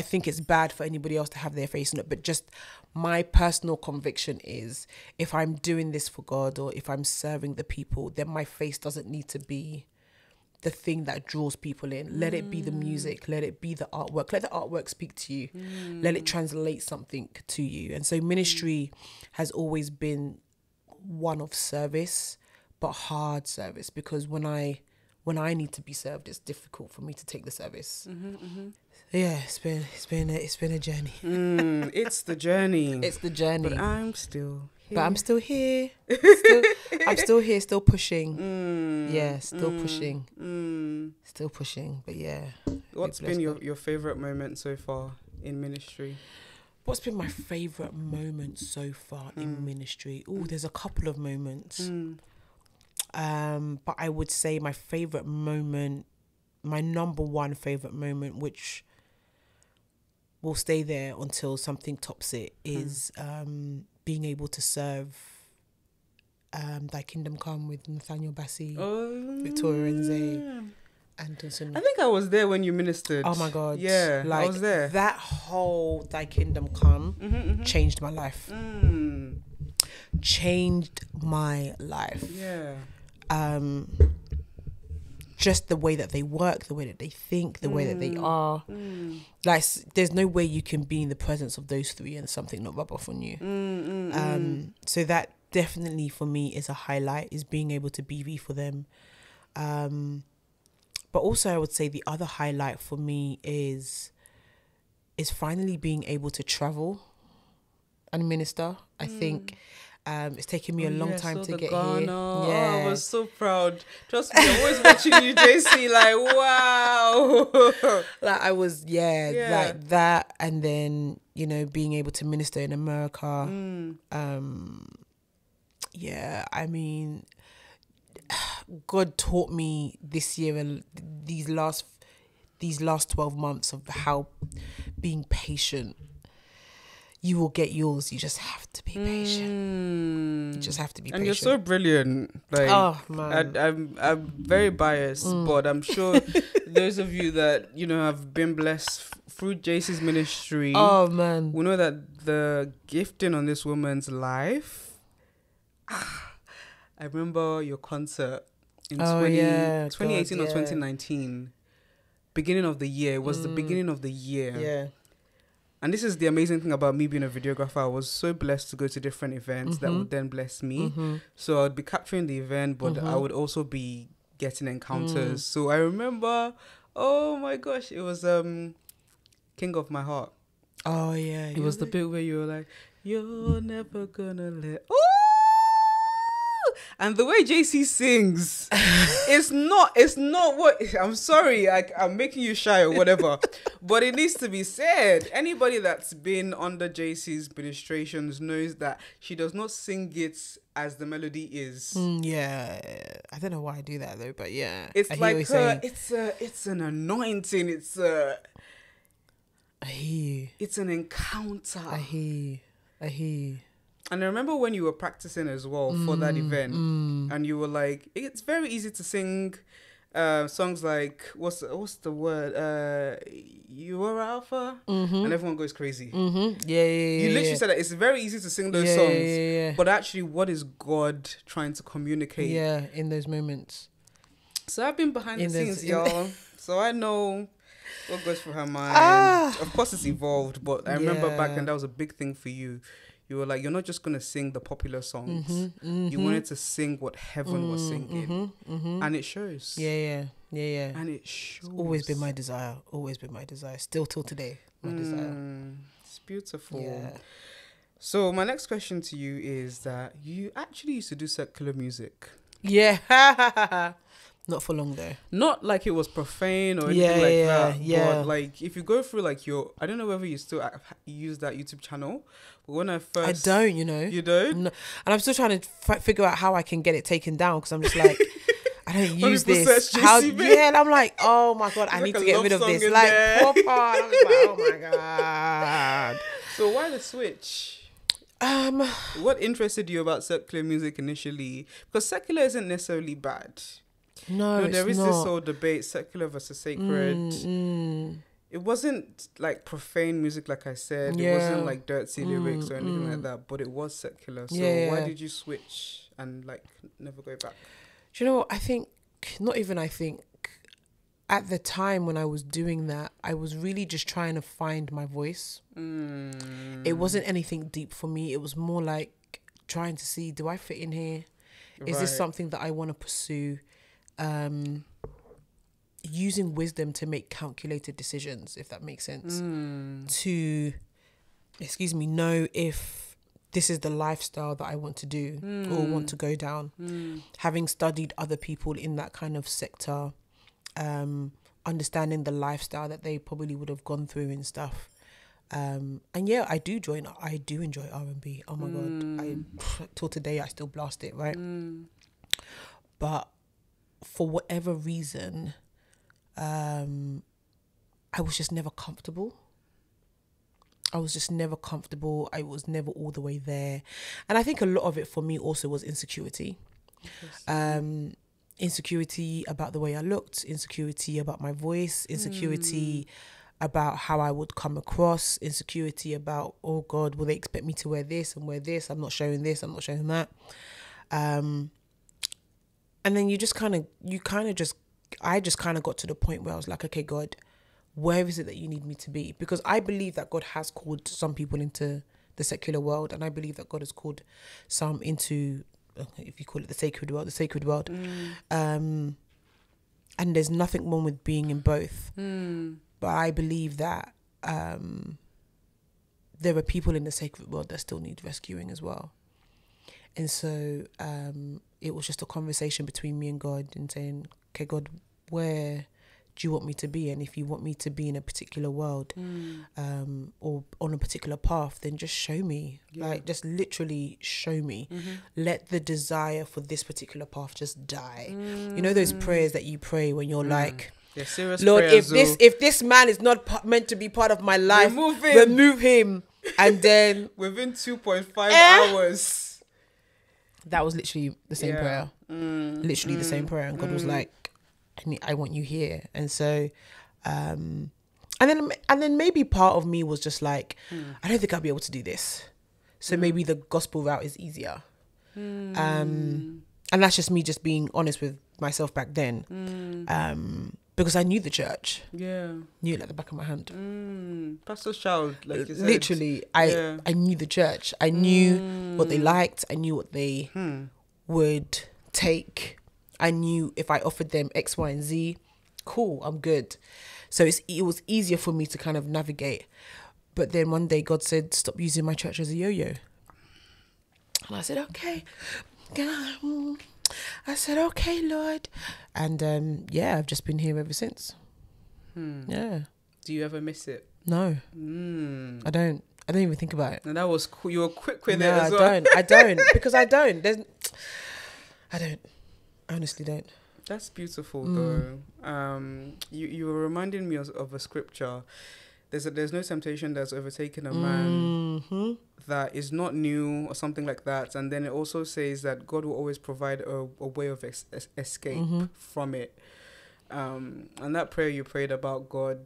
think it's bad for anybody else to have their face on it, but just my personal conviction is if I'm doing this for God or if I'm serving the people, then my face doesn't need to be the thing that draws people in. Let it be the music, let it be the artwork, let the artwork speak to you, let it translate something to you. And so ministry has always been one of service, but hard service, because when I need to be served, it's difficult for me to take the service. Yeah, it's been a journey. It's the journey. It's the journey. But I'm still here. I'm still here, still pushing. Yeah, still pushing. Still pushing. But yeah. What's been your favorite moment so far in ministry? What's been my favorite moment so far in ministry? Oh, there's a couple of moments. But I would say my favorite moment, my number one favorite moment, which will stay there until something tops it, is being able to serve Thy Kingdom Come with Nathaniel Bassey, Victoria Renze, and Dunsin. I think I was there when you ministered. Oh my God. Yeah, like, I was there. That whole Thy Kingdom Come changed my life. Changed my life. Yeah. Just the way that they work, the way that they think, the way that they are. Like, there's no way you can be in the presence of those three and something not rub off on you. So that definitely for me is a highlight, is being able to BV for them. But also I would say the other highlight for me is finally being able to travel and minister. I think it's taken me a long time to get Ghana. Here. Yeah, I was so proud. Trust me, I'm always watching you, JC. Like, wow. Like, I was, like that. And then, you know, being able to minister in America. Yeah, I mean, God taught me this year and these last 12 months of how being patient. You will get yours. You just have to be patient. You just have to be patient. And you're so brilliant. Like, oh, man. I'm very biased, but I'm sure those of you that, you know, have been blessed through Jacy's ministry. Oh, man. We know that the gifting on this woman's life. I remember your concert in 2018 or 2019. Beginning of the year. It was the beginning of the year. Yeah. And this is the amazing thing about me being a videographer. I was so blessed to go to different events that would then bless me. So I'd be capturing the event, but I would also be getting encounters. So I remember, oh my gosh, it was King of My Heart. Oh yeah. It was the bit where you were like, you're never gonna let... And the way JC sings, it's not what... I'm sorry, I'm making you shy or whatever, but it needs to be said. Anybody that's been under JC's ministrations knows that she does not sing it as the melody is. Yeah, I don't know why I do that though, but yeah. It's like her, it's an anointing, I hear you. It's an encounter. I hear you. I hear you. And I remember when you were practicing as well for that event, and you were like, it's very easy to sing songs like, what's the word? You Are Alpha? And everyone goes crazy. You literally said that it's very easy to sing those songs, but actually what is God trying to communicate? Yeah, in those moments. So I've been behind the scenes, y'all. So I know what goes through her mind. Of course it's evolved, but I remember back then that was a big thing for you. You were like, you're not just going to sing the popular songs. You wanted to sing what heaven was singing. And it shows. Yeah. And it shows. It's always been my desire. Always been my desire. Still till today, my desire. It's beautiful. Yeah. So my next question to you is that you actually used to do secular music. Yeah. Not for long though. Not like it was profane or anything that. Yeah. But like if you go through like your, I don't know whether you still use that YouTube channel, but when I first... I don't, you know. You don't? No. And I'm still trying to figure out how I can get it taken down because I'm just like, I don't use this. How? Yeah, and I'm like, oh my God, I need to get rid of this. Like, proper. I'm like, oh my God. So why the switch? What interested you about secular music initially? Because secular isn't necessarily bad. No, there is not. This whole debate, secular versus sacred. It wasn't like profane music, like I said. It wasn't like dirty lyrics or anything like that, but it was secular. So why did you switch and like never go back? Do you know what? I think, not even I think, at the time when I was doing that, I was really just trying to find my voice. Mm. It wasn't anything deep for me. It was more like trying to see, do I fit in here? Is this something that I want to pursue? Using wisdom to make calculated decisions, if that makes sense. Mm. To, excuse me, know if this is the lifestyle that I want to do or want to go down. Mm. Having studied other people in that kind of sector, understanding the lifestyle that they probably would have gone through and stuff. And yeah, I do enjoy R&B. Oh my God, till today I still blast it, right? Mm. But for whatever reason, I was just never comfortable. I was never all the way there. And I think a lot of it for me also was insecurity. Insecurity about the way I looked, insecurity about my voice, insecurity about how I would come across, insecurity about, oh God, will they expect me to wear this and wear this? I'm not showing this, I'm not showing that. And then I just kind of got to the point where I was like, okay, God, where is it that you need me to be? Because I believe that God has called some people into the secular world, and I believe that God has called some into, if you call it the sacred world, and there's nothing wrong with being in both. But I believe that there are people in the sacred world that still need rescuing as well. And so it was just a conversation between me and God and saying, okay, God, where do you want me to be? And if you want me to be in a particular world or on a particular path, then just show me. Yeah. Like, just literally show me. Mm-hmm. Let the desire for this particular path just die. Mm-hmm. You know those prayers that you pray when you're like, Lord, if this man is not meant to be part of my life, remove him. And then within 2.5 hours, that was literally the same prayer. Literally the same prayer. And God was like, I want you here. And so and then maybe part of me was just like, I don't think I'll be able to do this, so maybe the gospel route is easier. And that's just me just being honest with myself back then. Because I knew the church. Yeah. Knew it like the back of my hand. Pastor Child, like you said. Literally, I knew the church. I knew what they liked. I knew what they would take. I knew if I offered them X, Y, and Z, cool, I'm good. So it was easier for me to kind of navigate. But then one day God said, stop using my church as a yo-yo. And I said, okay. I said, okay, Lord. And yeah, I've just been here ever since. Yeah. Do you ever miss it? No. I don't even think about it. And that was cool. You were quick with it as well. I don't because I honestly don't. That's beautiful though. You were reminding me of a scripture. There's no temptation that's overtaken a man that is not new or something like that. And then it also says that God will always provide a way of escape from it. And that prayer you prayed about, God,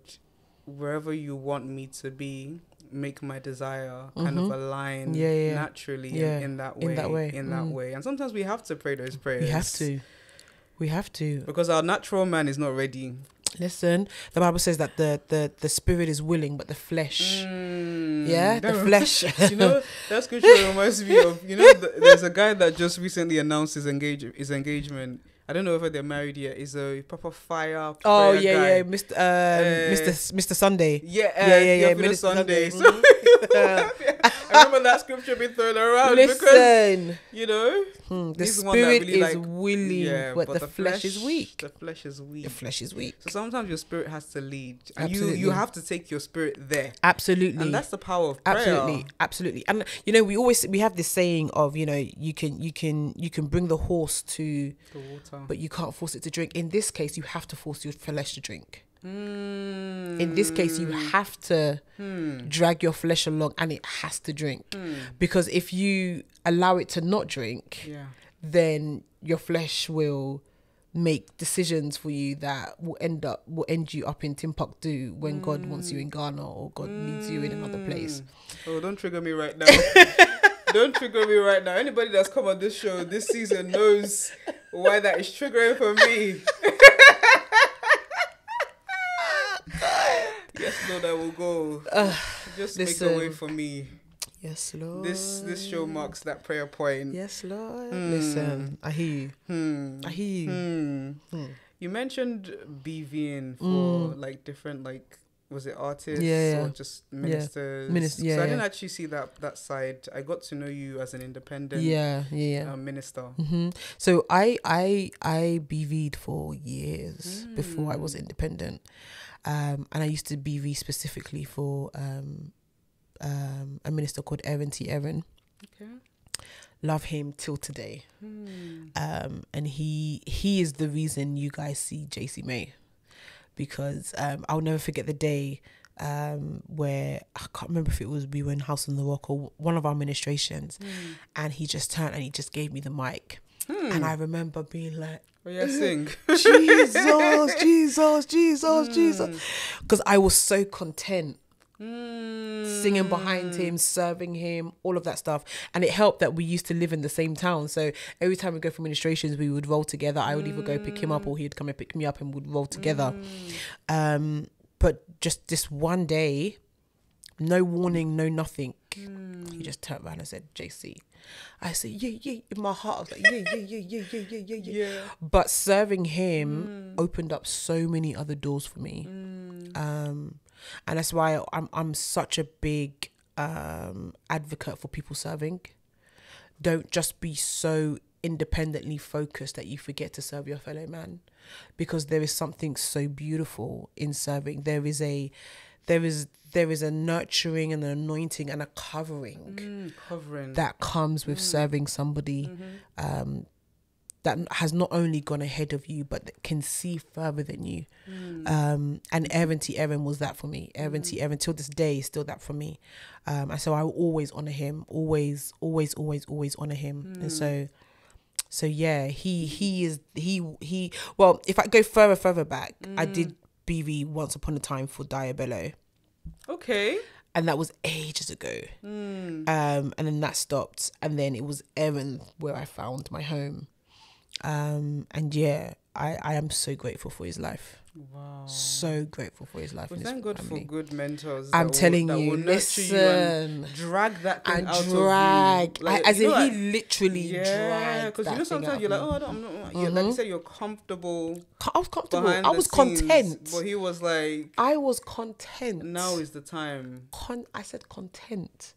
wherever you want me to be, make my desire kind of align naturally in that way. And sometimes we have to pray those prayers. We have to. Because our natural man is not ready. Listen, the Bible says that the spirit is willing, but the flesh, the flesh. You know, that scripture reminds me of, you know, there's a guy that just recently announced his engagement. I don't know whether they're married yet. He's a proper fire. Oh yeah, guy. Yeah, Mister Sunday. Yeah, Mister Sunday. So I remember that scripture being thrown around. Because, you know, the spirit really is willing, but the flesh is weak. So sometimes your spirit has to lead, and you have to take your spirit there. Absolutely, and that's the power of prayer. Absolutely. And you know, we have this saying of, you know, you can bring the horse to the water, but you can't force it to drink. In this case, you have to force your flesh to drink. In this case, you have to drag your flesh along, and it has to drink, because if you allow it to not drink, then your flesh will make decisions for you that will end you up in Timbuktu when God wants you in Ghana, or God needs you in another place. Oh, don't trigger me right now. Don't trigger me right now. Anybody that's come on this show this season knows why that is triggering for me. know that will go. Just listen, make a way for me. Yes, Lord. This show marks that prayer point. Yes, Lord. Listen, I hear you. I hear you. You mentioned BVing for like different, like, was it artists or just ministers? So I didn't actually see that side. I got to know you as an independent minister. So I BV'd for years before I was independent. And I used to BV specifically for a minister called Aaron T. Evan. Okay. Love him till today. And he is the reason you guys see Jacy Mai. Because I'll never forget the day where I can't remember if it was we were in House on the Rock or one of our ministrations, and he just turned and he just gave me the mic, and I remember being like, sing. Jesus, Jesus, Jesus, Jesus, because I was so content singing behind him, serving him, all of that stuff. And it helped that we used to live in the same town, so every time we go for ministrations we would roll together. I would either go pick him up or he'd come and pick me up and we'd roll together. But just this one day, no warning, no nothing, he just turned around and said, JC. I said, in my heart I was like, yeah. But serving him opened up so many other doors for me. And that's why I'm such a big advocate for people serving. Don't just be so independently focused that you forget to serve your fellow man, because there is something so beautiful in serving. There is a nurturing and an anointing and a covering, that comes with serving somebody that has not only gone ahead of you, but that can see further than you. And Aaron T. Evan was that for me. Aaron T. Evan, till this day, is still that for me. And so I will always honour him, always honour him. And so yeah, he is, well, if I go further back, I did BV once upon a time for Diabello. Okay. And that was ages ago. And then that stopped. And then it was Aaron where I found my home. And yeah, I am so grateful for his life. Wow. So grateful for his life. Well, thank God for good mentors. I'm telling you, listen, drag that thing out of you. As if he literally dragged. Because you know sometimes you're like, oh, I'm not. Like you said, you're comfortable. I was comfortable. I was content. But he was like, I was content. Now is the time. I said content,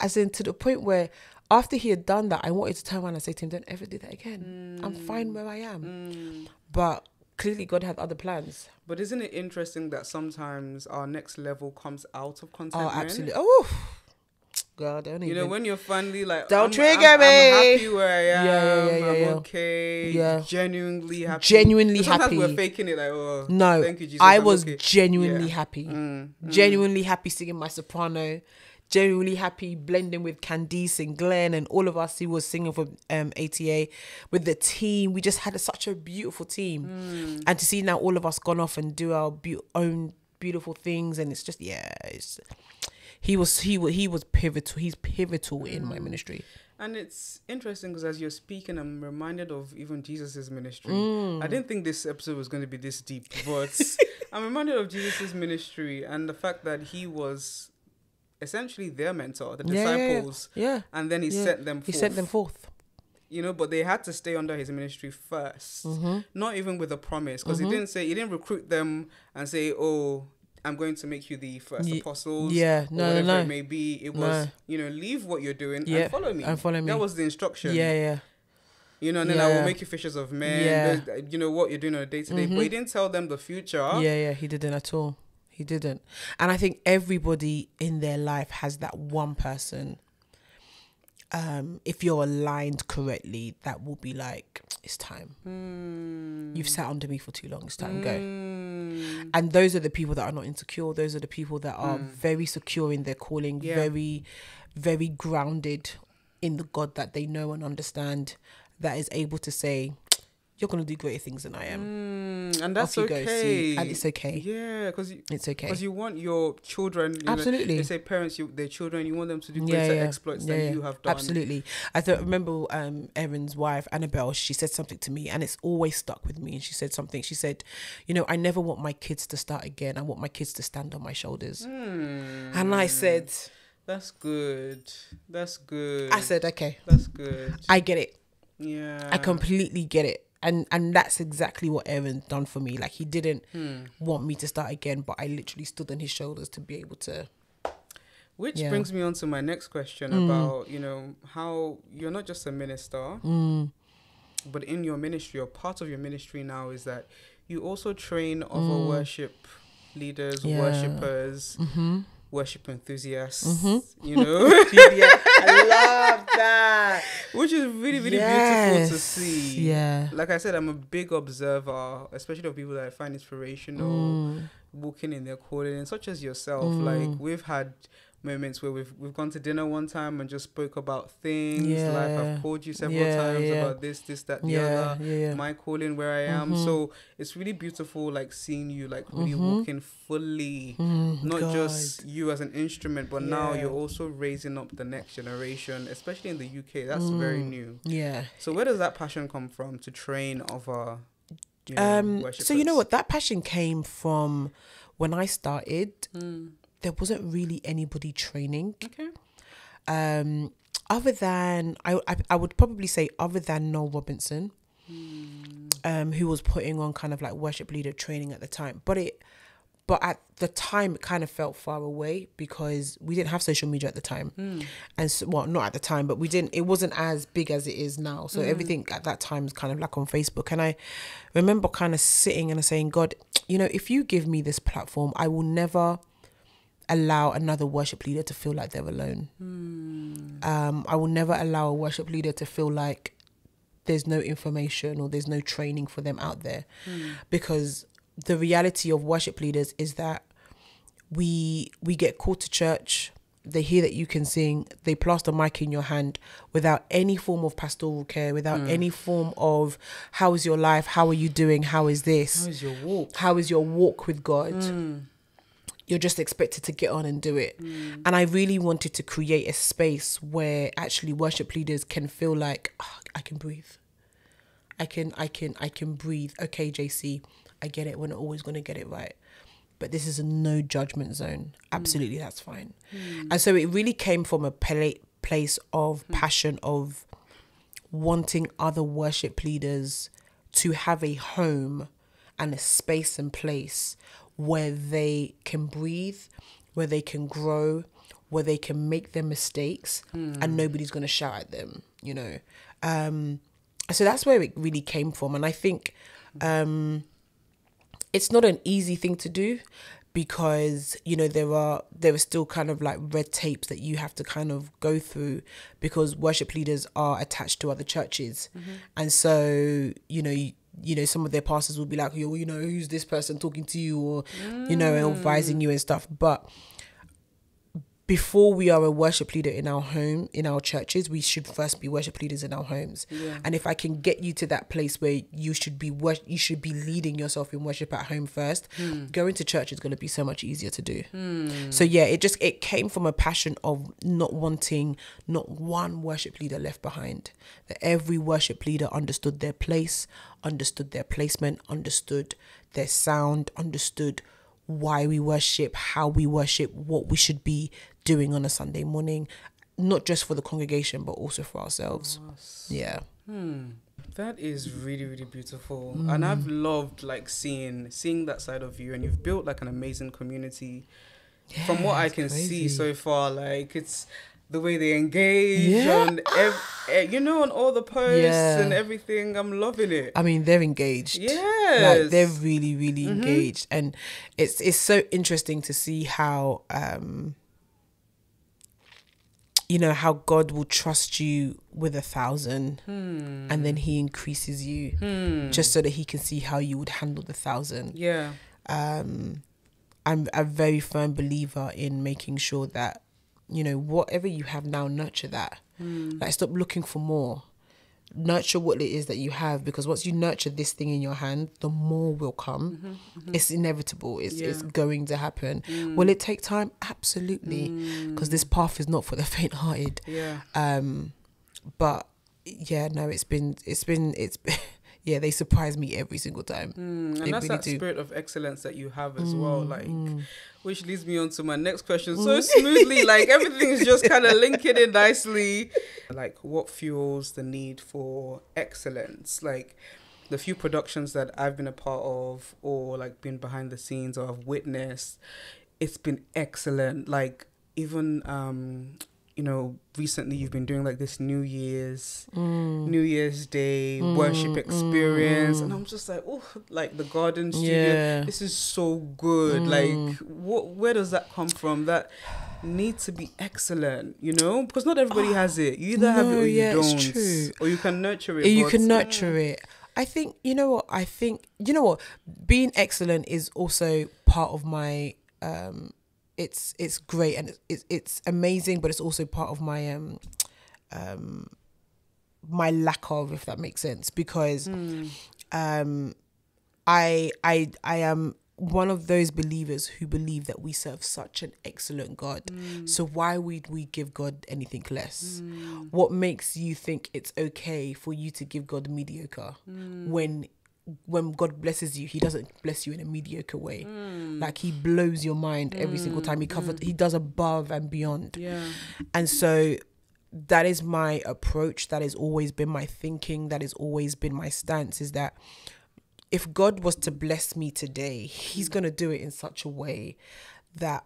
as in to the point where, after he had done that, I wanted to turn around and say to him, don't ever do that again. I'm fine where I am. But clearly God had other plans. But isn't it interesting that sometimes our next level comes out of contentment? Oh, absolutely. Oh, God, don't even. You know, when you're finally like, don't trigger me. I'm happy where I am. Yeah. I'm okay. Yeah. Genuinely happy. Sometimes we're faking it like, oh, no, thank you, Jesus. I was genuinely happy. Genuinely happy singing my soprano. Genuinely happy blending with Candice and Glenn and all of us who was singing for ATA with the team. We just had such a beautiful team, and to see now all of us gone off and do our own beautiful things, and it's just he was pivotal. He's pivotal in my ministry. And it's interesting because as you're speaking, I'm reminded of even Jesus's ministry. I didn't think this episode was going to be this deep, but I'm reminded of Jesus's ministry and the fact that he was essentially their mentor, the disciples, and then he sent them forth, you know, but they had to stay under his ministry first, not even with a promise, because he didn't recruit them and say, oh, I'm going to make you the first apostles, or whatever it may be. It was, you know, leave what you're doing and follow me, that was the instruction, you know, and then I will make you fishers of men, you know, what you're doing on a day-to-day, but he didn't tell them the future. He didn't at all. He didn't. And I think everybody in their life has that one person. If you're aligned correctly, that will be like, it's time. You've sat under me for too long. It's time, go. And those are the people that are not insecure. Those are the people that are very secure in their calling, very, very grounded in the God that they know and understand, that is able to say, you're going to do greater things than I am. Mm, and that's okay. And it's okay. Yeah, because it's okay. Because you want your children. You absolutely. Know, they say parents, their children, you want them to do greater exploits than you have done. Absolutely. I remember Aaron's wife, Annabelle, she said something to me and it's always stuck with me. And she said something. She said, you know, I never want my kids to start again. I want my kids to stand on my shoulders. Mm. And I said... That's good. That's good. I said, okay. That's good. I get it. Yeah. I completely get it. And that's exactly what Aaron's done for me. Like, he didn't want me to start again, but I literally stood on his shoulders to be able to... Which brings me on to my next question about, you know, how you're not just a minister, but in your ministry or part of your ministry now is that you also train other worship leaders, worshippers, worship enthusiasts, you know. I love that, which is really, really beautiful to see. Yeah, like I said, I'm a big observer, especially of people that I find inspirational, walking in their calling, and such as yourself. Like, we've had moments where we've gone to dinner one time and just spoke about things. Like, I've called you several times about this, that, the other, my calling, where I am. So it's really beautiful, like, seeing you, like, really walking fully, not just you as an instrument, but now you're also raising up the next generation, especially in the UK. That's very new. Yeah. So where does that passion come from to train other, you know, worshippers? So you know what, that passion came from when I started. There wasn't really anybody training. Okay. Other than, I would probably say other than Noel Robinson, who was putting on kind of like worship leader training at the time. But at the time, it kind of felt far away because we didn't have social media at the time. And so, well, not at the time, but we didn't, it wasn't as big as it is now. So everything at that time was kind of like on Facebook. And I remember kind of sitting and saying, God, you know, if you give me this platform, I will never allow another worship leader to feel like they're alone. I will never allow a worship leader to feel like there's no information or there's no training for them out there, because the reality of worship leaders is that we get called to church, they hear that you can sing, they plaster mic in your hand without any form of pastoral care, without any form of how is your life, how are you doing, how is this, how is your walk with God. You're just expected to get on and do it. And I really wanted to create a space where actually worship leaders can feel like, oh, I can breathe. I can breathe. Okay, JC, I get it. We're not always going to get it right. But this is a no judgment zone. Absolutely, that's fine. And so it really came from a place of passion, of wanting other worship leaders to have a home and a space and place where they can breathe, where they can grow, where they can make their mistakes and nobody's going to shout at them, you know. So that's where it really came from. And I think it's not an easy thing to do because, you know, there are still kind of like red tapes that you have to kind of go through because worship leaders are attached to other churches. And so, you know, you know, some of their pastors will be like, yo, you know, who's this person talking to you, or, you know, and advising you and stuff. But before we are a worship leader in our home, in our churches, we should first be worship leaders in our homes. And if I can get you to that place where you should be leading yourself in worship at home first, going to church is going to be so much easier to do. So yeah, it came from a passion of not wanting not one worship leader left behind. That every worship leader understood their place, understood their placement, understood their sound, understood why we worship, how we worship, what we should be doing on a Sunday morning, not just for the congregation, but also for ourselves. Yeah. That is really, really beautiful. And I've loved like seeing that side of you, and you've built like an amazing community from what I can see so far. Like, it's the way they engage on you know, on all the posts and everything. I'm loving it. I mean, they're engaged. Like, they're really, really engaged. And it's so interesting to see how, you know, how God will trust you with 1,000 and then he increases you just so that he can see how you would handle the 1,000. Yeah. I'm a very firm believer in making sure that, you know, whatever you have now, nurture that. Like, stop looking for more. nurture what it is that you have, because once you nurture this thing in your hand, the more will come. It's inevitable. It's going to happen. Will it take time? Absolutely, because this path is not for the faint-hearted. But yeah, no, it's been yeah, they surprise me every single time. And that's that spirit of excellence that you have as well, like, which leads me on to my next question so smoothly. Like, everything's just kind of linking in nicely. Like, what fuels the need for excellence? Like, the few productions that I've been a part of, or like been behind the scenes, or I've witnessed, it's been excellent. Like, even you know, recently you've been doing like this New Year's Day worship experience. And I'm just like, oh, like the Garden Studio, this is so good. Like, where does that come from? That need to be excellent, you know? Because not everybody has it. You either have it or you don't. It's true. Or you can nurture it. You can nurture it. I think, you know what? Being excellent is also part of my... It's great and it's amazing, but it's also part of my my lack of, if that makes sense, because I am one of those believers who believe that we serve such an excellent God. So why would we give God anything less? What makes you think it's okay for you to give God mediocre when God blesses you? He doesn't bless you in a mediocre way. Like, he blows your mind every single time. He does above and beyond. And so that is my approach. That has always been my thinking. That has always been my stance, is that if God was to bless me today, he's going to do it in such a way that,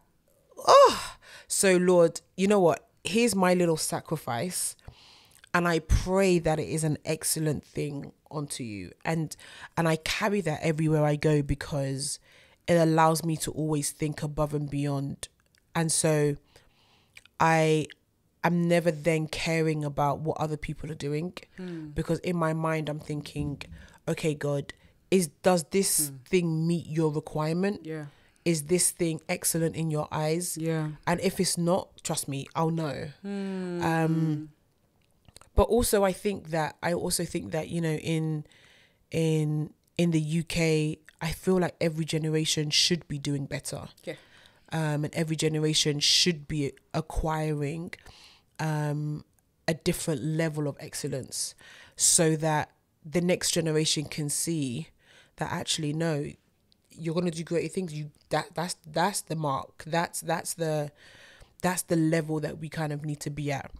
so Lord, you know what? Here's my little sacrifice. And I pray that it is an excellent thing onto you. And I carry that everywhere I go, because it allows me to always think above and beyond. And so I am never then caring about what other people are doing, because in my mind I'm thinking, okay, God, does this thing meet your requirement? Yeah. Is this thing excellent in your eyes? Yeah. And if it's not, trust me, I'll know. But also, I also think that, you know, in the UK, I feel like every generation should be doing better. Yeah. And every generation should be acquiring a different level of excellence, so that the next generation can see that, actually, no, you're going to do great things. That's the mark. That's the level that we kind of need to be at.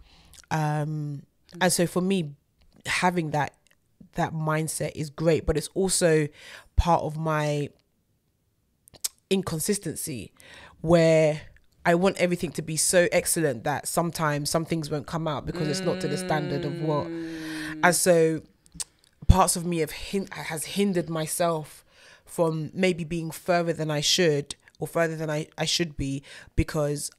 And so for me, having that mindset is great, but it's also part of my inconsistency, where I want everything to be so excellent that sometimes some things won't come out because it's not to the standard of what. And so parts of me has hindered myself from maybe being further than I should, or further than I should be, because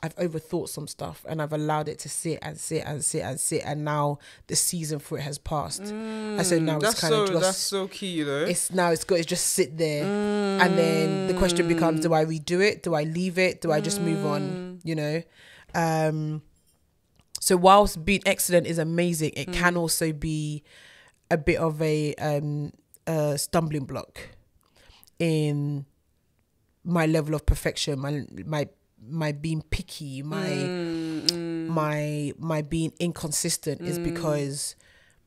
I've overthought some stuff and I've allowed it to sit. And now the season for it has passed. And so now it's kind of just... That's so key, though. It's got to just sit there. And then the question becomes, do I redo it? Do I leave it? Do I just move on? You know? So whilst being excellent is amazing, it can also be a bit of a stumbling block in my level of perfection, my being picky, my being inconsistent, is because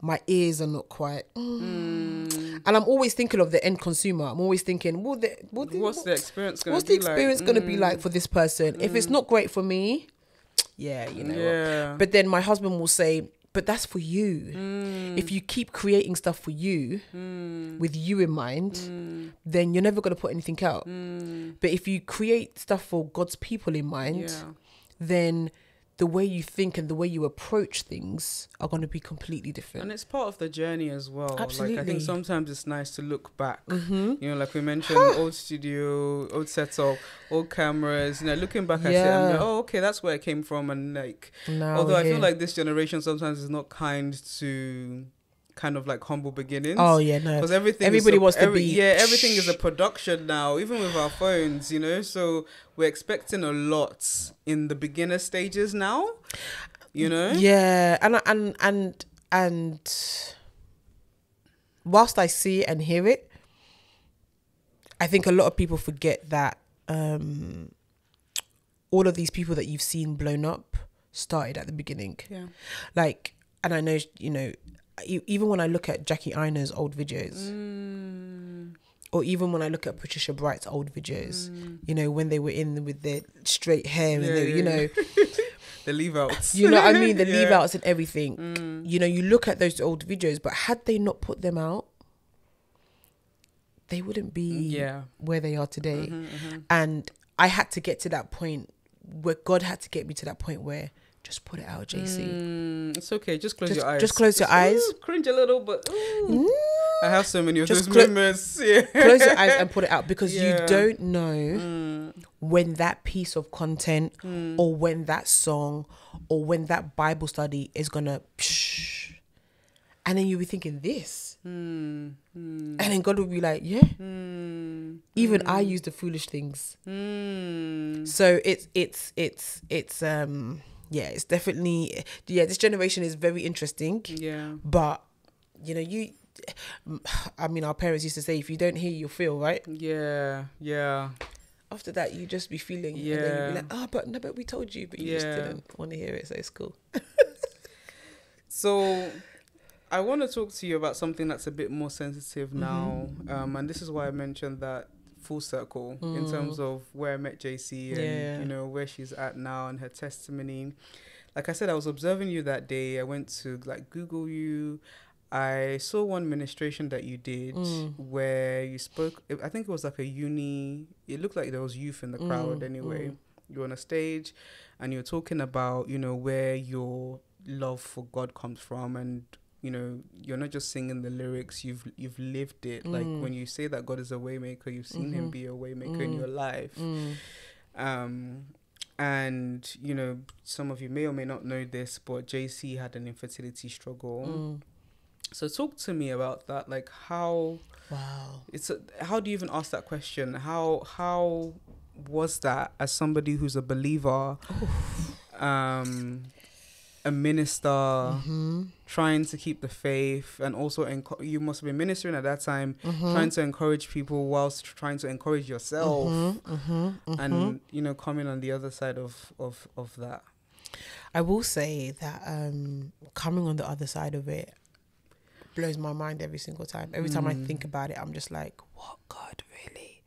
my ears are not quiet, and I'm always thinking of the end consumer. I'm always thinking, what's the experience going to be like? What's the experience going to be like for this person? If it's not great for me, you know. Yeah. But then my husband will say, but that's for you. If you keep creating stuff for you, with you in mind, then you're never going to put anything out. But if you create stuff for God's people in mind, then the way you think and the way you approach things are going to be completely different. And it's part of the journey as well. Absolutely. Like, I think sometimes it's nice to look back. You know, like we mentioned, old studio, old setup, old cameras. You know, looking back, I'm like, oh, okay, that's where I came from. And like, although I feel like this generation sometimes is not kind to... kind of like humble beginnings. Oh yeah, no. Because everything is a production now, even with our phones, you know. So we're expecting a lot in the beginner stages now, you know. Yeah, and And whilst I see it and hear it, I think a lot of people forget that all of these people that you've seen blown up started at the beginning. Yeah. Like, and I know, you know, even when I look at Jackie Ina's old videos, or even when I look at Patricia Bright's old videos, you know, when they were in with their straight hair, and they, you know, the leave outs, you know what I mean, the leave outs and everything, you know, you look at those old videos, but had they not put them out, they wouldn't be where they are today. And I had to get to that point where God had to get me to that point where just put it out, JC. It's okay. Just close your eyes. Just close your eyes. Cringe a little, but I have so many of those moments. Yeah. Close your eyes and put it out, because you don't know when that piece of content or when that song or when that Bible study is gonna, and then you'll be thinking this, and then God will be like, yeah, even I use the foolish things. So it's yeah, it's definitely, yeah, this generation is very interesting. Yeah. But, you know, I mean, our parents used to say, if you don't hear, you'll feel, right? Yeah, yeah. After that, you just be feeling, and then you'll be like, oh, but no, but we told you, but you just didn't want to hear it, so it's cool. So, I want to talk to you about something that's a bit more sensitive now, and this is why I mentioned that full circle in terms of where I met JC and you know where she's at now and her testimony. Like I said, I was observing you that day. I went to like Google you. I saw one ministration that you did where you spoke. I think it was like a uni. It looked like there was youth in the crowd anyway. You're on a stage and you're talking about, you know, where your love for God comes from, and you know, you're not just singing the lyrics, you've lived it. Like when you say that God is a waymaker, you've seen him be a waymaker in your life. And you know, some of you may or may not know this, but JC had an infertility struggle. So talk to me about that. Like how how do you even ask that question? How was that as somebody who's a believer? A minister trying to keep the faith, and also you must have been ministering at that time, trying to encourage people whilst trying to encourage yourself, and you know, coming on the other side of that. I will say that coming on the other side of it blows my mind every single time. Every time I think about it, I'm just like, what, God, really?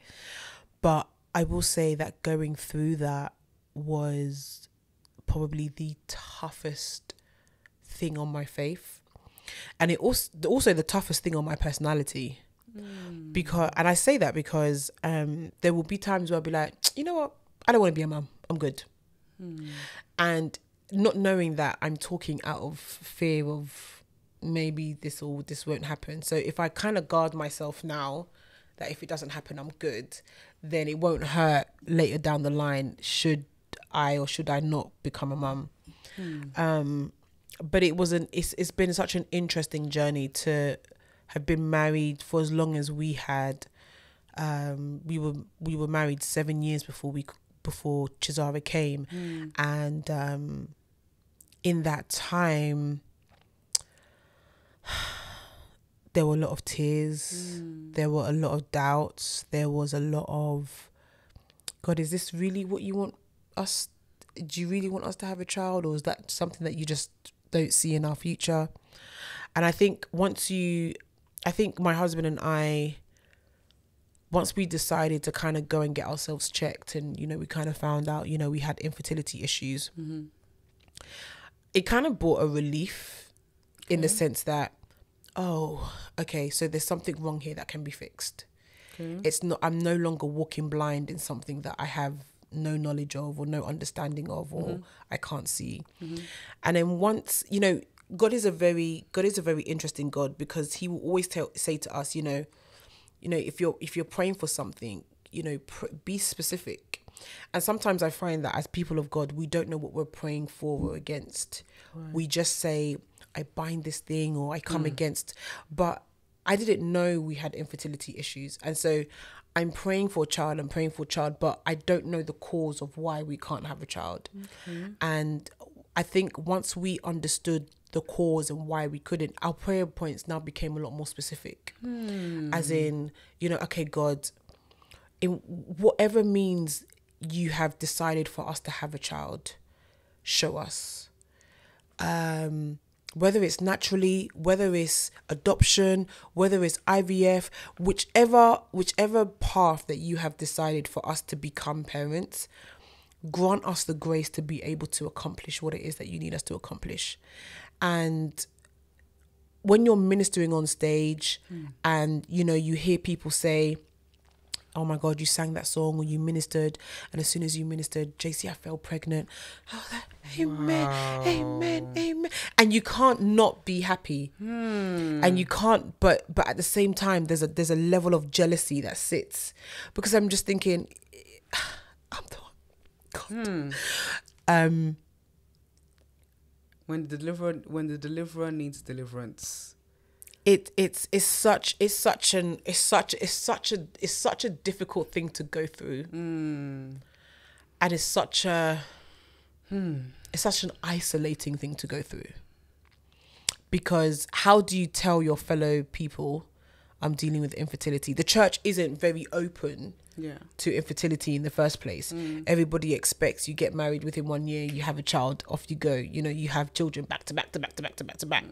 But I will say that going through that was probably the toughest thing on my faith, and it also the toughest thing on my personality, because, and I say that because there will be times where I'll be like, you know what, I don't want to be a mum, I'm good, and not knowing that I'm talking out of fear of maybe this won't happen. So if I kind of guard myself now that if it doesn't happen I'm good, then it won't hurt later down the line, should I or should I not become a mum. But it's been such an interesting journey to have been married for as long as we had. We were married 7 years before Chisara came, and in that time there were a lot of tears, there were a lot of doubts, there was a lot of, God, is this really what you want us? Do you really want us to have a child, or is that something that you just don't see in our future? And I think I think my husband and I, once we decided to kind of go and get ourselves checked, and you know, we kind of found out, you know, we had infertility issues, it kind of brought a relief in the sense that, oh, okay, so there's something wrong here that can be fixed. It's not, I'm no longer walking blind in something that I have no knowledge of or no understanding of, or I can't see. And then once, you know, God is a very interesting God, because he will always say to us, you know, if you're praying for something, you know, be specific. And sometimes I find that as people of God, we don't know what we're praying for or against. We just say, I bind this thing, or I come against. But I didn't know we had infertility issues, and so I'm praying for a child, but I don't know the cause of why we can't have a child. And I think once we understood the cause and why we couldn't, our prayer points now became a lot more specific. As in, you know, okay, God, in whatever means you have decided for us to have a child, show us. Whether it's naturally, whether it's adoption, whether it's IVF, whichever path that you have decided for us to become parents, grant us the grace to be able to accomplish what it is that you need us to accomplish. And when you're ministering on stage and, you know, you hear people say, oh my God, you sang that song or you ministered, and as soon as you ministered, JC, I fell pregnant. Oh, that, amen, wow. Amen, amen. And you can't not be happy. And you can't, but at the same time, there's a level of jealousy that sits, because I'm just thinking, I'm the one. God. When the deliverer needs deliverance, it's such a difficult thing to go through, and it's such an isolating thing to go through, because how do you tell your fellow people I'm dealing with infertility? The church isn't very open to infertility in the first place. Everybody expects you get married within 1 year, you have a child, off you go. You know, you have children back to back to back to back to back to back.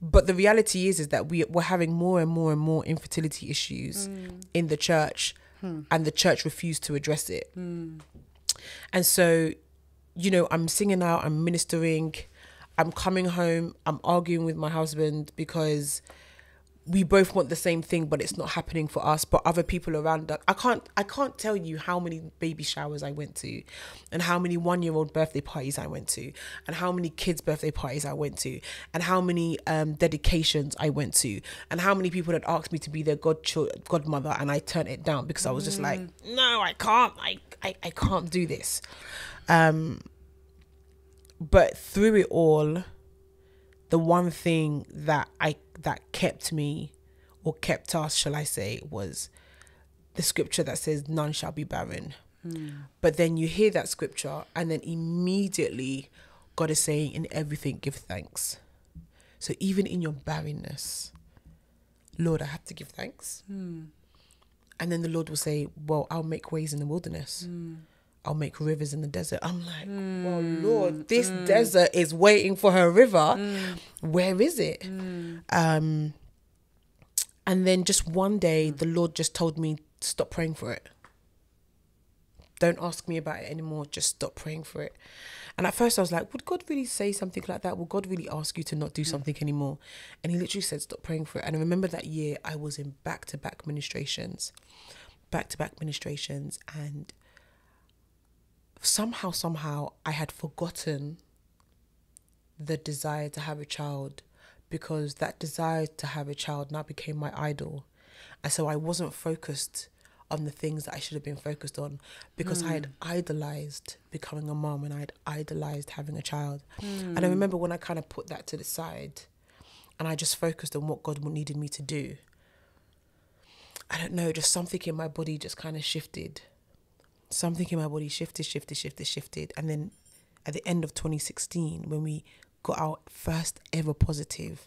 But the reality is that we're having more and more and more infertility issues in the church, and the church refused to address it. And so, you know, I'm singing out, I'm ministering, I'm coming home, I'm arguing with my husband because we both want the same thing, but it's not happening for us. But other people around us, I can't tell you how many baby showers I went to, and how many 1-year-old birthday parties I went to, and how many kids' birthday parties I went to, and how many dedications I went to, and how many people that asked me to be their godmother and I turned it down because I was just like, no, I can't, I can't do this. But through it all, the one thing that kept me, or kept us, shall I say, was the scripture that says none shall be barren. But then you hear that scripture and then immediately God is saying, in everything give thanks. So even in your barrenness, Lord, I have to give thanks. And then the Lord will say, well, I'll make ways in the wilderness. I'll make rivers in the desert. I'm like, well, Lord, this desert is waiting for her river. Where is it? And then just one day, the Lord just told me, stop praying for it. Don't ask me about it anymore. Just stop praying for it. And at first I was like, would God really say something like that? Would God really ask you to not do something anymore? And he literally said, stop praying for it. And I remember that year I was in back-to-back ministrations, and somehow I had forgotten the desire to have a child, because that desire to have a child now became my idol. And so I wasn't focused on the things that I should have been focused on, because I had idolized becoming a mom, and I had idolized having a child. And I remember when I kind of put that to the side and I just focused on what God needed me to do, I don't know, just something in my body just kind of shifted. Something in my body shifted. And then at the end of 2016, when we got our first ever positive,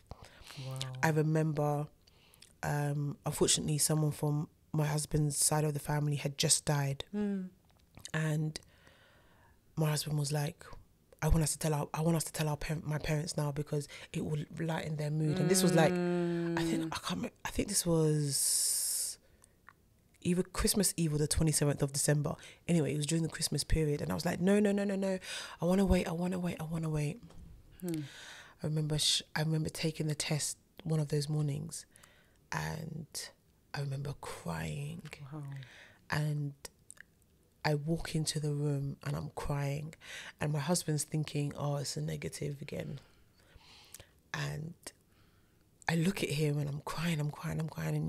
I remember, unfortunately, someone from my husband's side of the family had just died. And my husband was like, I want us to tell my parents now, because it will lighten their mood. And this was like, I think this was either Christmas Eve or the 27th of December. Anyway, it was during the Christmas period. And I was like, no. I want to wait. I remember taking the test one of those mornings, and I remember crying. Wow. And I walk into the room and I'm crying, and my husband's thinking, oh, it's a negative again. And I look at him and I'm crying. And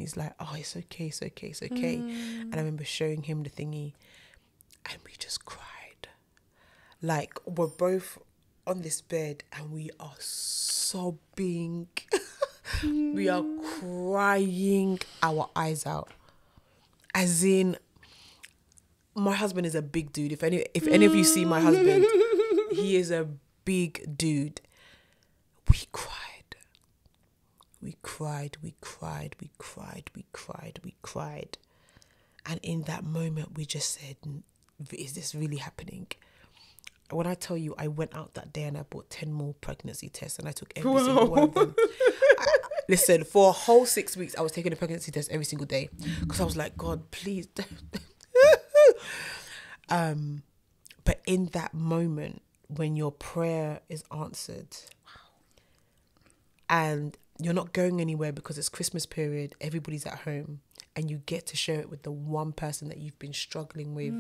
he's like, oh, it's okay. And I remember showing him the thingy and we just cried. Like, we're both on this bed and we are sobbing. We are crying our eyes out. As in, my husband is a big dude. If any of you see my husband, he is a big dude. We cried. And in that moment, we just said, is this really happening? When I tell you, I went out that day and I bought 10 more pregnancy tests and I took every single one of them. Listen, for a whole 6 weeks, I was taking a pregnancy test every single day because I was like, God, please don't. But in that moment, when your prayer is answered and you're not going anywhere because it's Christmas period, everybody's at home, and you get to share it with the one person that you've been struggling with,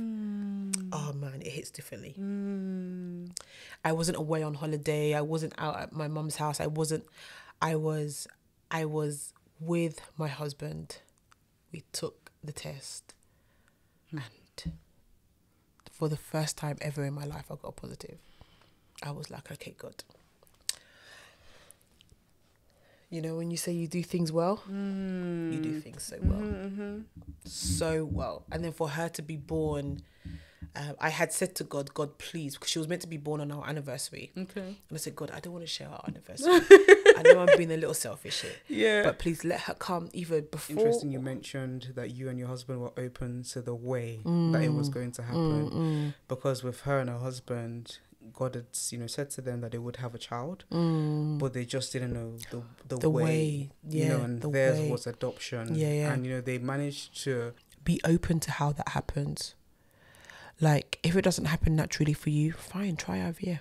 oh man, it hits differently. I wasn't away on holiday. I wasn't out at my mum's house. I was with my husband. We took the test. And for the first time ever in my life, I got positive. I was like, okay, God. You know, when you say you do things well, you do things so well. So well. And then for her to be born, I had said to God, God, please, because she was meant to be born on our anniversary. Okay. And I said, God, I don't want to share our anniversary. I know I'm being a little selfish here. Yeah. But please let her come even before. Interesting you mentioned that you and your husband were open to the way that it was going to happen. Because with her and her husband, God had, you know, said to them that they would have a child, but they just didn't know the way. Yeah, you know, and the theirs way was adoption. Yeah, yeah. And you know, they managed to be open to how that happens. Like, if it doesn't happen naturally for you, fine, try IVF.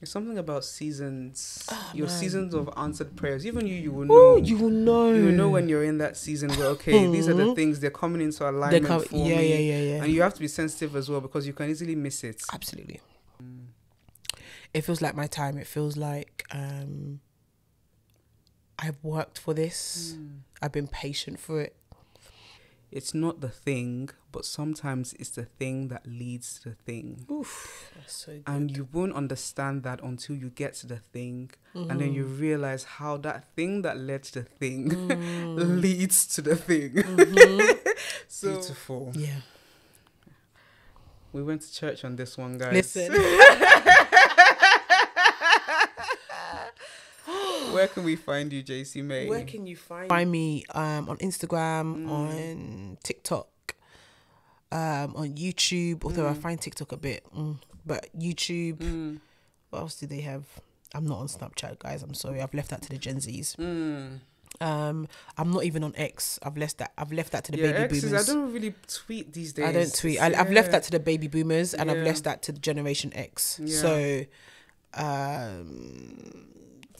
There's something about seasons, seasons of answered prayers. Even you will know. Ooh, you will know. You will know when you're in that season where, okay, these are the things, they're coming into alignment for me. Yeah. And you have to be sensitive as well because you can easily miss it. Absolutely. It feels like my time. It feels like I've worked for this. I've been patient for it. It's not the thing, but sometimes it's the thing that leads to the thing. Oof, that's so good. And you won't understand that until you get to the thing. And then you realize how that thing that led to the thing leads to the thing. So, beautiful. Yeah. We went to church on this one, guys. Listen. Where can we find you, Jacy Mai? Where can you find me? On Instagram, on TikTok, on YouTube. Although I find TikTok a bit, but YouTube. What else do they have? I'm not on Snapchat, guys. I'm sorry, I've left that to the Gen Zs. I'm not even on X. I've left that to the baby boomers. I don't really tweet these days. I don't tweet. I've left that to the baby boomers, and I've left that to the Generation X. So,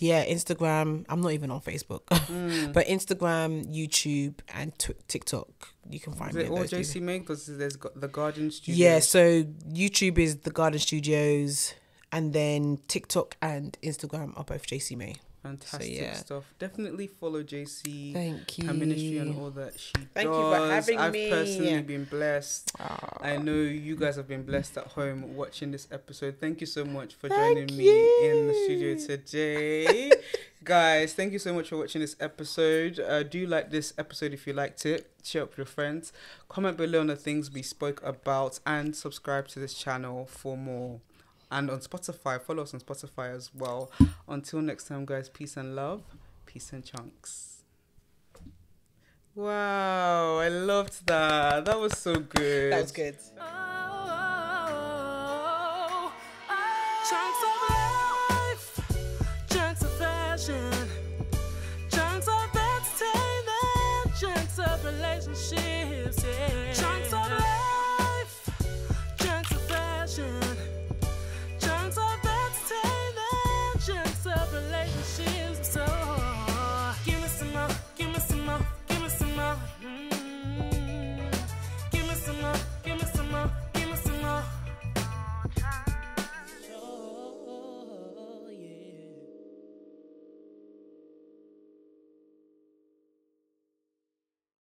yeah, Instagram. I'm not even on Facebook, but Instagram, YouTube, and TikTok. You can find me. Is it all Jacy Mai? Because there's the Garden Studios. Yeah, so YouTube is the Garden Studios, and then TikTok and Instagram are both Jacy Mai. Fantastic stuff. Definitely follow JC. Thank you. Her ministry and all that she does. Thank you for having me. I've personally been blessed. Aww. I know you guys have been blessed at home watching this episode. Thank you so much for joining me in the studio today. Guys, thank you so much for watching this episode. Do you like this episode? If you liked it, share up with your friends. Comment below on the things we spoke about and subscribe to this channel for more. And on Spotify, follow us on Spotify as well. Until next time, guys, peace and love. Peace and chunks. Wow, I loved that. That was so good. That was good.